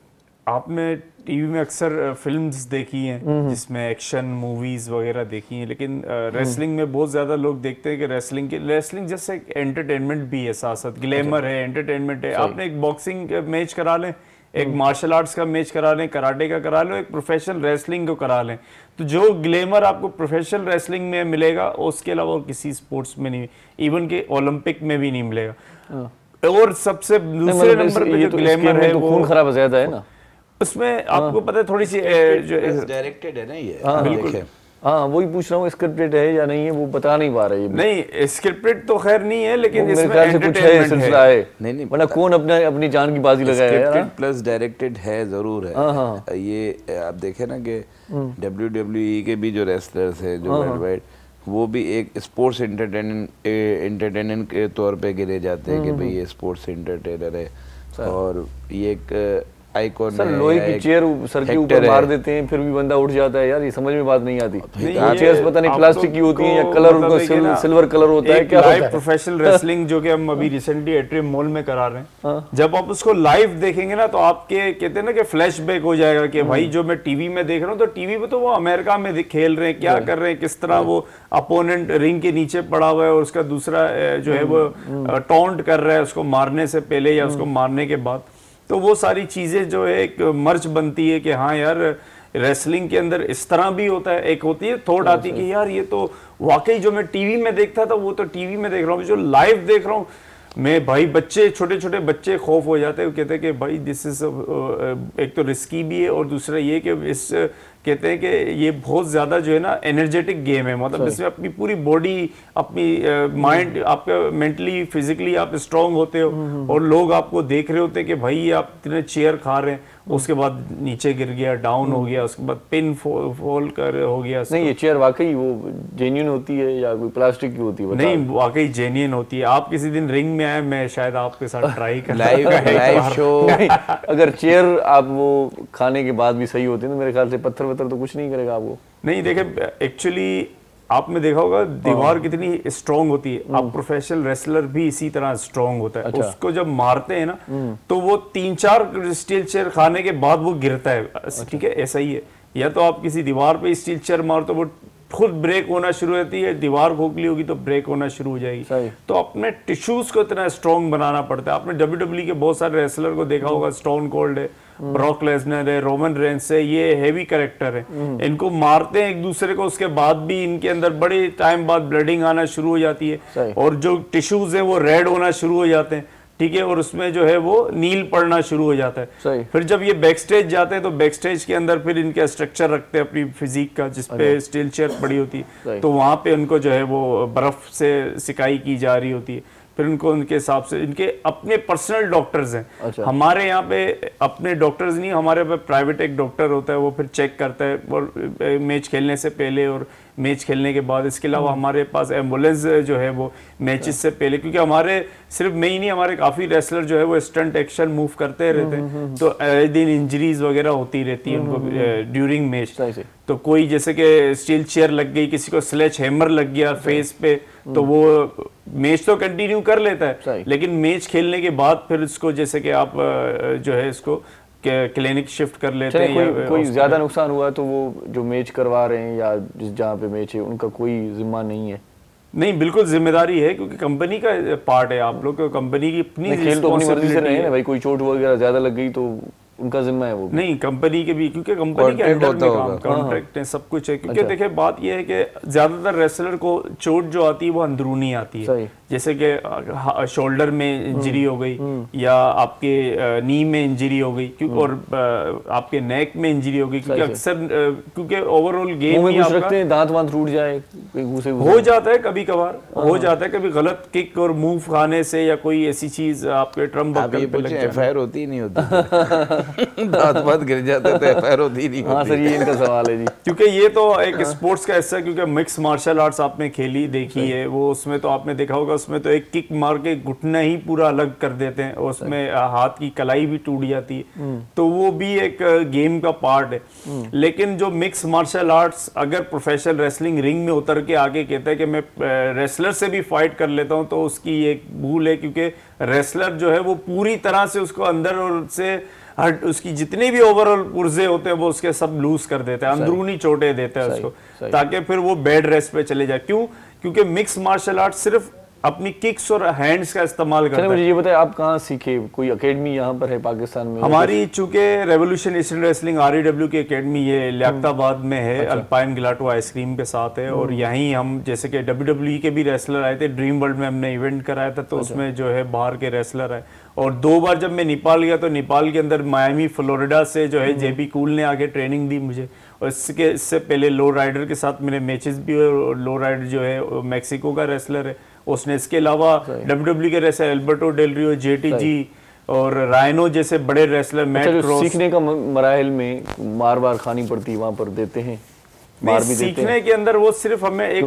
आपने टीवी में अक्सर फिल्म्स देखी हैं जिसमें एक्शन मूवीज़ वगैरह देखी हैं, लेकिन रेसलिंग में बहुत ज़्यादा लोग देखते हैं कि रेसलिंग जैसे एक एंटरटेनमेंट भी है, साथ साथ ग्लैमर है, एंटरटेनमेंट है। आपने एक बॉक्सिंग मैच करा लें, एक मार्शल आर्ट्स का मैच करा लें, कराटे का करा लें, एक प्रोफेशनल रेसलिंग को करा लें, तो जो ग्लैमर आपको प्रोफेशनल रेसलिंग में मिलेगा उसके अलावा और किसी स्पोर्ट्स में नहीं, इवन के ओलंपिक में भी नहीं मिलेगा। और सबसे दूसरे नंबर पे जो ग्लैमर है वो खून खराब ज्यादा है ना, उसमें आपको पता है थोड़ी सी जो डायरेक्टेड है ना, ये बिल्कुल हाँ वही पूछ रहा हूँ, स्क्रिप्टेड है या नहीं है वो बता नहीं पा रही। नहीं स्क्रिप्टेड तो खैर नहीं है, लेकिन इसमें कुछ है, सिलसिला है। नहीं वरना कौन अपने अपनी जान की बाजी लगाए। स्क्रिप्टेड प्लस डायरेक्टेड है ज़रूर है। ये आप देखें ना कि WWE के भी जो रेसलर्स हैं जो वर्ल्ड वाइड, वो भी एक स्पोर्ट्स एंटरटेनर के तौर पे गिरे जाते हैं कि भाई ये स्पोर्ट्स एंटरटेनर है और ये एक सर लोहे की चेयर सर के ऊपर मार देते हैं फिर भी बंदा उठ जाता है। यार ये समझ में बात नहीं आती, चेयर्स पता नहीं प्लास्टिक की होती हैं या कलर, उनका सिल्वर कलर होता है क्या होता है। प्रोफेशनल रेसलिंग जो कि हम अभी रिसेंटली एट्रियम मॉल में करा रहे हैं, जब आप उसको लाइव देखेंगे ना तो आपके कहते हैं ना कि फ्लैशबैक हो जाएगा कि भाई जो मैं टीवी में देख रहा हूँ तो टीवी में तो वो अमेरिका में खेल रहे हैं, क्या कर रहे हैं, किस तरह वो अपोनेंट रिंग के नीचे पड़ा हुआ है और उसका दूसरा जो है वो टॉन्ट कर रहा है उसको मारने से पहले या उसको मारने के बाद। तो वो सारी चीज़ें जो है एक मर्च बनती है कि हाँ यार रेसलिंग के अंदर इस तरह भी होता है। एक होती है थोड़ा आती कि यार ये तो वाकई जो मैं टीवी में देखता था वो तो टीवी में देख रहा हूँ, जो लाइव देख रहा हूँ मैं भाई बच्चे छोटे छोटे बच्चे खौफ हो जाते हैं, कहते हैं कि भाई दिस इज़ एक तो रिस्की भी है और दूसरा ये कि इस कहते हैं कि ये बहुत ज़्यादा जो है ना एनर्जेटिक गेम है, मतलब इसमें अपनी पूरी बॉडी अपनी माइंड आपका मेंटली फिजिकली आप स्ट्रांग होते हो और लोग आपको देख रहे होते हैं कि भाई ये आप इतने चेयर खा रहे हैं, उसके बाद नीचे गिर गया, डाउन हो गया, उसके बाद पिन फॉल कर हो गया। नहीं ये चेयर वाकई वो जेन्युइन होती है या कोई प्लास्टिक की होती है? नहीं वाकई जेन्युइन होती है। आप किसी दिन रिंग में आए, मैं शायद आपके साथ ट्राई कर लाइव शो। अगर चेयर आप वो खाने के बाद भी सही होती है तो मेरे ख्याल से पत्थर वत्थर तो कुछ नहीं करेगा आपको। नहीं देखे एक्चुअली आपने देखा होगा दीवार कितनी स्ट्रॉन्ग होती है, आप प्रोफेशनल रेसलर भी इसी तरह स्ट्रॉन्ग होता है। अच्छा। उसको जब मारते हैं ना तो वो 3-4 स्टील चेयर खाने के बाद वो गिरता है। अच्छा। ठीक है ऐसा ही है, या तो आप किसी दीवार पे स्टील चेयर मारो तो वो खुद ब्रेक होना शुरू होती है, दीवार खोखली होगी तो ब्रेक होना शुरू हो जाएगी। तो अपने टिश्यूज को इतना स्ट्रॉन्ग बनाना पड़ता है। आपने WWE के बहुत सारे रेसलर को देखा होगा, स्टोन कोल्ड है, ब्रॉक लेसनर है, रोमन रेंस है, ये हैवी कैरेक्टर है, इनको मारते हैं एक दूसरे को, उसके बाद भी इनके अंदर बड़े टाइम बाद ब्लीडिंग आना शुरू हो जाती है और जो टिश्यूज है वो रेड होना शुरू हो जाते हैं, ठीक है, और उसमें जो है वो नील पड़ना शुरू हो जाता है। फिर जब ये बैकस्टेज जाते हैं तो बैकस्टेज के अंदर फिर इनका स्ट्रक्चर रखते हैं अपनी फिजिक का, जिसपे स्टील चेयर पड़ी होती है, तो वहाँ पे उनको जो है वो बर्फ से सिकाई की जा रही होती है, फिर उनको उनके हिसाब से इनके अपने पर्सनल डॉक्टर्स हैं। अच्छा। हमारे यहाँ पे अपने डॉक्टर्स नहीं, हमारे पे प्राइवेट एक डॉक्टर होता है, वो फिर चेक करता है और मैच खेलने से पहले और मैच खेलने के बाद। इसके अलावा हमारे पास एम्बुलेंस जो है वो मैचेस से पहले, क्योंकि हमारे सिर्फ मैं ही नहीं हमारे काफ़ी रेसलर जो है वो स्टंट एक्शन मूव करते रहते हैं, तो आए दिन इंजरीज वगैरह होती रहती है उनको ड्यूरिंग मैच। तो कोई जैसे कि स्टील चेयर लग गई, किसी को स्लेच हैमर लग गया फेस पे, तो वो मैच तो कंटिन्यू कर लेता है, लेकिन मैच खेलने के बाद फिर उसको जैसे कि आप जो है इसको क्लिनिक शिफ्ट कर लेते हैं। कोई ज्यादा नुकसान हुआ तो वो जो मैच करवा रहे हैं या जिस जहाँ पे मैच है उनका कोई जिम्मा नहीं है? नहीं, बिल्कुल जिम्मेदारी है क्योंकि कंपनी का पार्ट है, आप लोग कंपनी की अपनी रिस्पांसिबिलिटी से नहीं है भाई, कोई चोट वगैरह ज्यादा लग गई तो उनका जिम्मा है वो नहीं, कंपनी के भी, क्योंकि कंपनी के अंडर में काम कॉन्ट्रैक्ट है, सब कुछ है। क्योंकि देखिए बात ये है कि ज्यादातर रेसलर को चोट जो आती है वो अंदरूनी आती है, जैसे कि शोल्डर में इंजरी हो गई या आपके नी में इंजरी हो गई क्योंकि, और आपके नेक में इंजरी हो गई क्योंकि अक्सर, क्योंकि ओवरऑल गेम ही आपका दांत वांत टूट जाए हो जाता है, कभी कभार हो जाता है, कभी गलत किक और मूव खाने से या कोई ऐसी चीज आपके ट्रम्प एफआईआर होती नहीं होती दांत गिर जाते थे, एफआईआर होती नहीं। हाँ सर, ये इनका सवाल है जी, क्योंकि ये तो एक स्पोर्ट्स का हिस्सा, क्योंकि मिक्स मार्शल आर्ट्स आपने खेली देखी है वो, उसमें तो आपने देखा होगा, उसमें तो एक किक मार के घुटना ही पूरा अलग कर देते हैं, उसमें हाथ की कलाई भी टूट जाती है, तो वो भी एक गेम का पार्ट है। लेकिन जो मिक्स मार्शल आर्ट्स, अगर प्रोफेशनल रेसलिंग रिंग में उतर के आगे कहता है कि मैं रेसलर से भी फाइट कर लेता हूँ, तो उसकी एक भूल है, क्योंकि रेसलर जो है वो पूरी तरह से उसको अंदर और से हट, उसकी जितने भी ओवरऑल पुर्जे होते हैं वो उसके सब लूज कर देते हैं, अंदरूनी चोटें देते हैं उसको, ताकि फिर वो बेड रेस्ट पे चले जाए। क्यों? क्योंकि मिक्स मार्शल आर्ट सिर्फ अपनी किक्स और हैंड्स का इस्तेमाल करता है। मुझे ये बताएं आप कहाँ सीखे, कोई एकेडमी यहाँ पर है पाकिस्तान में? हमारी चूंकि रेवोल्यूशन एशियन रेसलिंग REW की एकेडमी ये लियाकताबाद में है, अल्पाइन गलाटो आइसक्रीम के साथ है, और यहीं हम जैसे कि WWE के भी रेसलर आए थे, ड्रीम वर्ल्ड में हमने इवेंट कराया था, तो उसमें जो है बाहर के रेसलर आए, और 2 बार जब मैं नेपाल गया तो नेपाल के अंदर मायामी फ्लोरिडा से जो है JB कूल ने आगे ट्रेनिंग दी मुझे, और इसके इससे पहले लो राइडर के साथ मेरे मैचेस भी हुए, और लो राइडर जो है मैक्सिको का रेसलर है, उसने इसके अलावा WWE के wrestler Alberto Del Rio, JTG और रायनो जैसे बड़े रेसलर। मैच सीखने का मराहल में मार बार खानी पड़ती है, वहाँ पर देते हैं मार भी, सीखने के अंदर वो सिर्फ हमें एक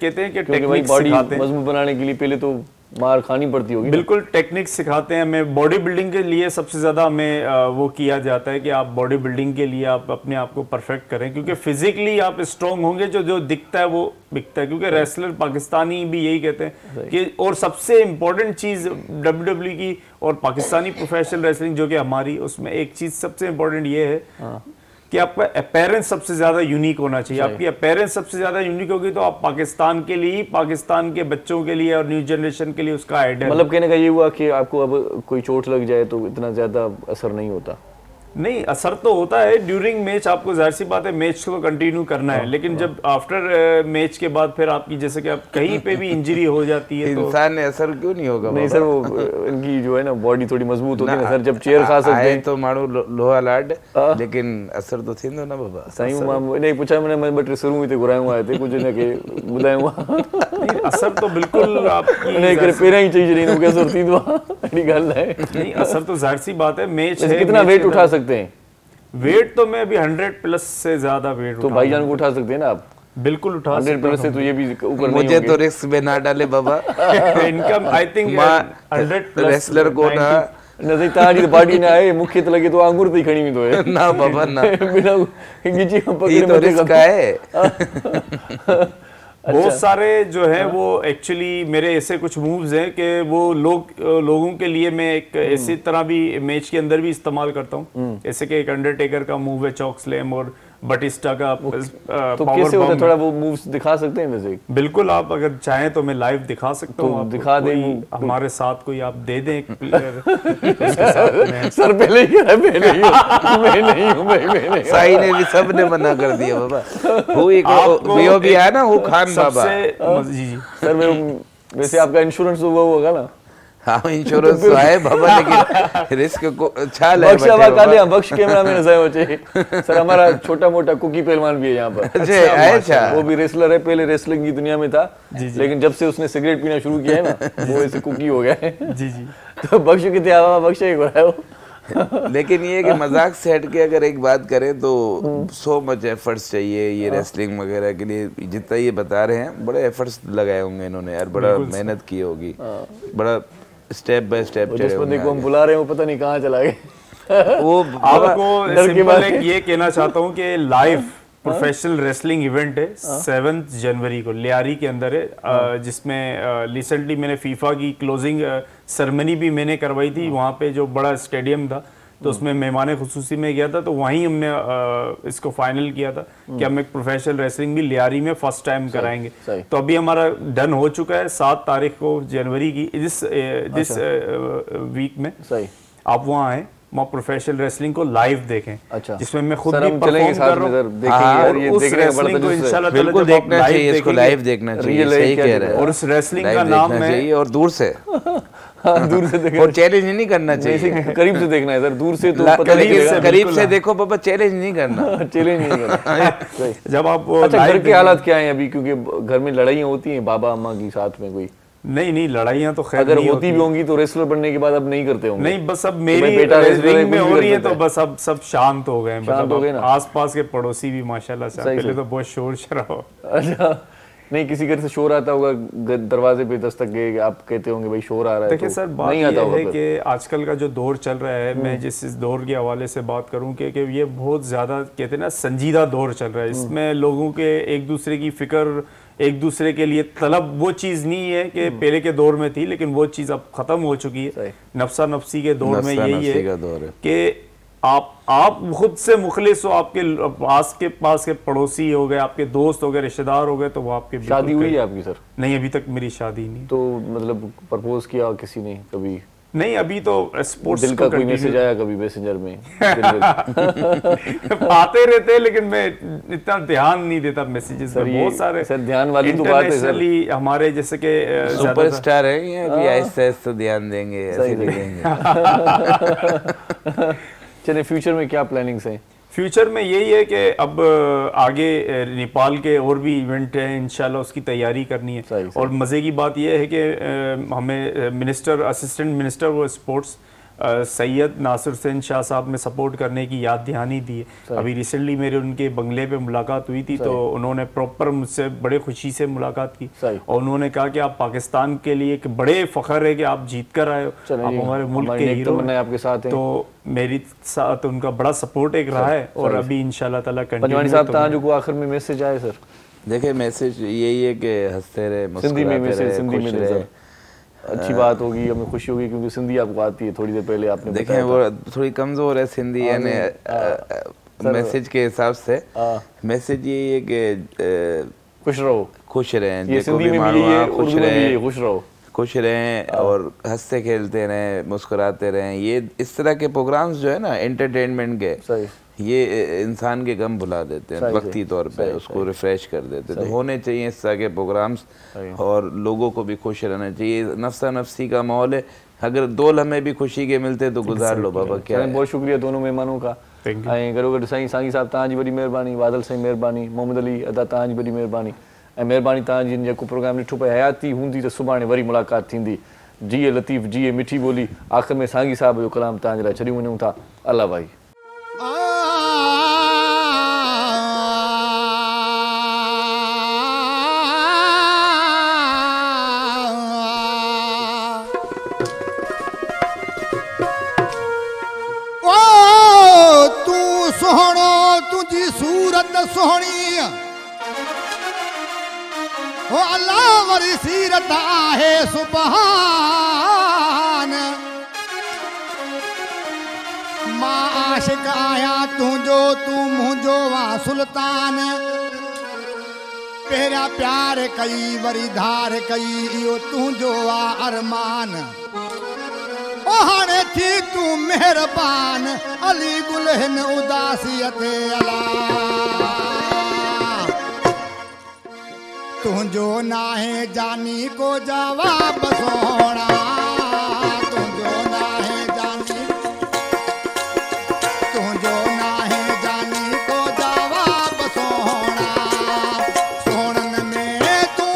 कहते हैं कि टेक्निक सिखाते हैं मजबूत बनाने के लिए, पहले तो मार खानी पड़ती होगी। बिल्कुल, टेक्निक्स सिखाते हैं हमें, बॉडी बिल्डिंग के लिए सबसे ज़्यादा हमें वो किया जाता है कि आप बॉडी बिल्डिंग के लिए आप अपने आप को परफेक्ट करें, क्योंकि फिजिकली आप स्ट्रॉन्ग होंगे, जो जो दिखता है वो बिकता है, क्योंकि रेसलर पाकिस्तानी भी यही कहते हैं कि, और सबसे इम्पोर्टेंट चीज़ WWE की और पाकिस्तानी प्रोफेशनल रेसलिंग जो कि हमारी, उसमें एक चीज़ सबसे इम्पोर्टेंट ये है कि आपका अपीयरेंस सबसे ज़्यादा यूनिक होना चाहिए। आपकी अपीयरेंस सबसे ज़्यादा यूनिक होगी तो आप पाकिस्तान के लिए, पाकिस्तान के बच्चों के लिए और न्यू जनरेशन के लिए उसका आइडल। मतलब कहने का ये हुआ कि आपको अब कोई चोट लग जाए तो इतना ज़्यादा असर नहीं होता? नहीं, असर तो होता है ड्यूरिंग मैच, आपको जाहिर सी बात है मैच को कंटिन्यू करना है, लेकिन जब आफ्टर मैच के बाद फिर आपकी जैसे कि आप कहीं पे भी इंजरी हो जाती है तो इंसान ने असर क्यों नहीं होगा? नहीं सर, वो इनकी जो है ना बॉडी थोड़ी मजबूत होती है सर, जब चेयर खा सकते हैं तो मानो लोहा लाड, लेकिन असर तो थी ना बाबा। सही नहीं पूछा मैंने, मैं बट शुरू हुई थे गुराए आए थे कुछ ना के बुलाए हुआ, असर तो बिल्कुल आपकी नहीं कर पेरा ही चाहिए, नहीं होगा सर तीन बड़ी गल है, नहीं असर तो जाहिर सी बात है। मैच कितना वेट उठा हैं? वेट तो मैं अभी 100+ से ज्यादा वेट तो भाईजान को उठा सकते हैं ना आप? बिल्कुल उठा सकते हैं। 100+ से तो ये भी ऊपर नहीं, मुझे तो रिस्क में ना डाले बाबा इनकम आई थिंक 100+ रेसलर को ना नजर तारी बाड़ी ना आए मुख्य तो लगे तो अंगूर पे खड़ी में तो है ना बाबा ना बिना गिजी पकड़े में रिस्क है। बहुत सारे जो है वो एक्चुअली मेरे ऐसे कुछ मूव्स हैं कि वो लोगों के लिए मैं एक ऐसी तरह भी मैच के अंदर भी इस्तेमाल करता हूँ, जैसे कि एक अंडरटेकर का मूव है चॉक स्लैम, और बटिस्टा का तो कैसे होता है, थोड़ा वो मूव्स दिखा सकते हैं मुझे? बिल्कुल, आप अगर चाहें तो मैं लाइव दिखा सकता हूँ, आप दिखा दें, हमारे साथ कोई आप दे दें एक प्लेयर। सर पहले साई ने भी सबने मना कर दिया बाबा, वो एक भी आया ना वो खान बाबा जी जी सर, वैसे आपका इंश्योरेंस हुआ होगा ना? हाँ इंश्योरेंस तो है बाबा, लेकिन रिस्क को अच्छा है कैमरा में नजर सर, हमारा छोटा मोटा कुकी पहलवान भी है यहाँ पर। अच्छा, वो भी रेसलर है, पहले रेसलिंग की दुनिया में था लेकिन जब से उसने सिगरेट पीना शुरू किया है ना वो ऐसे कुकी हो गया है। जी जी, तो बख्श कितने बख्श हो। लेकिन ये कि मजाक से हट के अगर एक बात करें तो सो मच एफर्ट्स चाहिए ये रेसलिंग वगैरह के लिए, जितना ये बता रहे हैं बड़े एफर्ट्स लगाए होंगे इन्होंने यार, बड़ा मेहनत की होगी, बड़ा स्टेप बाय स्टेप जिस बंदे को हम बुला रहे हैं वो पता नहीं कहाँ चला गया वो। आपको सिंपल एक ये कहना चाहता हूँ कि लाइव प्रोफेशनल रेसलिंग इवेंट है 7 जनवरी को लियारी के अंदर है, जिसमें रिसेंटली मैंने फीफा की क्लोजिंग सेरेमनी भी मैंने करवाई थी वहाँ पे, जो बड़ा स्टेडियम था तो उसमें मेहमान खुसूसी में गया था, तो वहीं हमने इसको फाइनल किया था कि हम एक प्रोफेशनल रेसलिंग भी लियारी में फर्स्ट टाइम कराएंगे। तो अभी हमारा डन हो चुका है, 7 तारीख को जनवरी की जिस वीक में आप वहाँ आए, मैं प्रोफेशनल रेसलिंग को लाइव देखें। अच्छा। जिसमें मैं खुद भी परफॉर्म कर रहा हूं, देखेंगे ये देखने वाला तो इंशाल्लाह बिल्कुल देखना चाहिए, इसको लाइव देखना चाहिए, सही कह रहे हैं। और इस रेसलिंग का नाम है और दूर से दूर से देखो, चैलेंज नहीं करना चाहिए, करीब से देखना है सर, दूर से तो पता लगेगा। करीब से देखो पापा, चैलेंज नहीं करना, चैलेंज नहीं करना। जब आप घर के हालात क्या हैं अभी, क्योंकि घर में लड़ाइयां होती हैं बाबा अम्मा के साथ में, कोई नहीं नहीं लड़ाइयाँ तो खैर अगर होती भी होंगी तो रेसलर बनने के बाद अब नहीं करते होंगे। नहीं बस अब मेरी बेटा रेसलिंग में हो रही है तो बस अब सब शांत हो गए, मतलब आसपास के पड़ोसी भी माशाल्लाह पहले तो बहुत शोर शराबा। अच्छा, नहीं किसी घर से शोर आता होगा, दरवाजे पे दस्तक गए, आप कहते होंगे भाई शोर आ रहा है। देखिए सर, बात यह है कि आजकल का जो दौर चल रहा है, मैं जिस दौर के हवाले से बात करूं कि ये बहुत ज़्यादा कहते हैं ना संजीदा दौर चल रहा है, इसमें लोगों के एक दूसरे की फिक्र, एक दूसरे के लिए तलब, वो चीज़ नहीं है कि पहले के दौर में थी, लेकिन वो चीज़ अब ख़त्म हो चुकी है। नफसा नफसी के दौर में यही है कि आप खुद से मुखलिस हो, आपके आस के पास के पड़ोसी हो गए, आपके दोस्त हो गए, रिश्तेदार हो गए, तो वो आपके शादी हुई है आपकी सर? नहीं अभी तक मेरी शादी नहीं। तो मतलब प्रपोज किया किसी ने कभी? नहीं अभी तो स्पोर्ट्स दिल का कोई मैसेज आया कभी मैसेंजर में? आते रहते हैं लेकिन मैं इतना ध्यान नहीं देता मैसेजेस पे, बहुत सारे सर ध्यान वाली तो बात है सर, हमारे जैसे के सुपरस्टार हैं ये अभी ऐसे ध्यान देंगे, ऐसे देंगे। चलिए फ्यूचर में क्या प्लानिंग्स हैं? फ्यूचर में यही है कि अब आगे नेपाल के और भी इवेंट हैं, इंशाल्लाह उसकी तैयारी करनी है। और मज़े की बात यह है कि हमें मिनिस्टर, असिस्टेंट मिनिस्टर वो स्पोर्ट्स सैयद नासिर हुसैन शाह साहब ने सपोर्ट करने की याद दहानी दी है। अभी रिसेंटली मेरे उनके बंगले पे मुलाकात हुई थी, तो उन्होंने प्रॉपर मुझसे बड़े खुशी से मुलाकात की और उन्होंने कहा कि आप पाकिस्तान के लिए एक बड़े फख्र है कि आप जीत कर आए हो, आप हमारे मुल्क के हीरो हैं, आपके साथ हैं। तो मेरी साथ उनका बड़ा सपोर्ट एक रहा है और अभी इंशाल्लाह ताला पंजवानी साहब ताजू को आखिर में मैसेज आए सर? देखिए मैसेज यही है कि हंसते रहे, मुस्कुराते रहे, अच्छी बात होगी, हमें खुशी होगी क्योंकि सिंधी आपको आती है, थोड़ी देर पहले आपने देखें वो थोड़ी कमजोर है सिंधी, यानी मैसेज के हिसाब से मैसेज यही है कि खुश रहो, खुश रहें, खुश रहो, खुश रहें और हंसते खेलते रहें, मुस्कुराते रहें। ये इस तरह के प्रोग्राम्स जो है ना एंटरटेनमेंट के, ये इंसान के गम भुला देते हैं, वक्ती तौर पे उसको रिफ्रेश कर देते हैं। तो होने चाहिए इस तरह के प्रोग्राम्स और लोगों को भी खुश रहना चाहिए। नफसा नफसी का माहौल है, अगर दो लम्हे भी खुशी के मिलते तो गुजार लो बाबा। क्या बहुत शुक्रिया दोनों मेहमानों का, साई साहब तव्हांजी वॾी महिरबानी, बादल साईं महिरबानी, मोहम्मद अली अदा तव्हांजी वॾी महिरबानी ऐं महिरबानी तव्हांजी जेको प्रोग्राम ॾिठो पए, हयाती हूंदी त सुभाणे वरी मुलाक़ात थींदी। जी लतीफ़ जी मिठी ॿोली, आख़िर में सांगी साहब जो कलाम तव्हांजे लाइ छॾियूं वञूं था। अला भाई सोहनी ओ अल्लाह वरी सीरत आहे सुभान, मां आशिक आया तुझो, तू मुझो वा सुल्तान। तेरा प्यार कई वरी धार कई, इहो तुझो वा अरमान। ओ हाणे थी तू मेहरबान, अली गुल हिन उदासीअ ते अला। तुझो नाहे जानी को जवाब सोना, तुझो नाहे जानी, तुझो नाहे जानी को जवाब सोना। सोनन में तू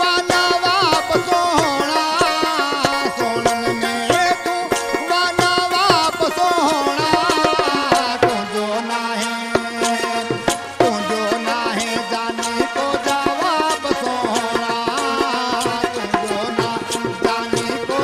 वाना वाप सोना, सोनन में तू वाना वाप सोना। तुझो नाहे, तुझो नाहे जानी को जवाब सोना, जानी को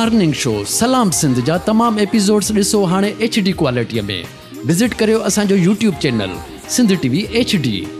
मॉर्निंग शो सलाम सिंध जा तमाम एपिसोड्स ॾिसो हाणे HD क्वालिटीअ में विज़िट करियो असांजो YouTube channel Sindh TV HD।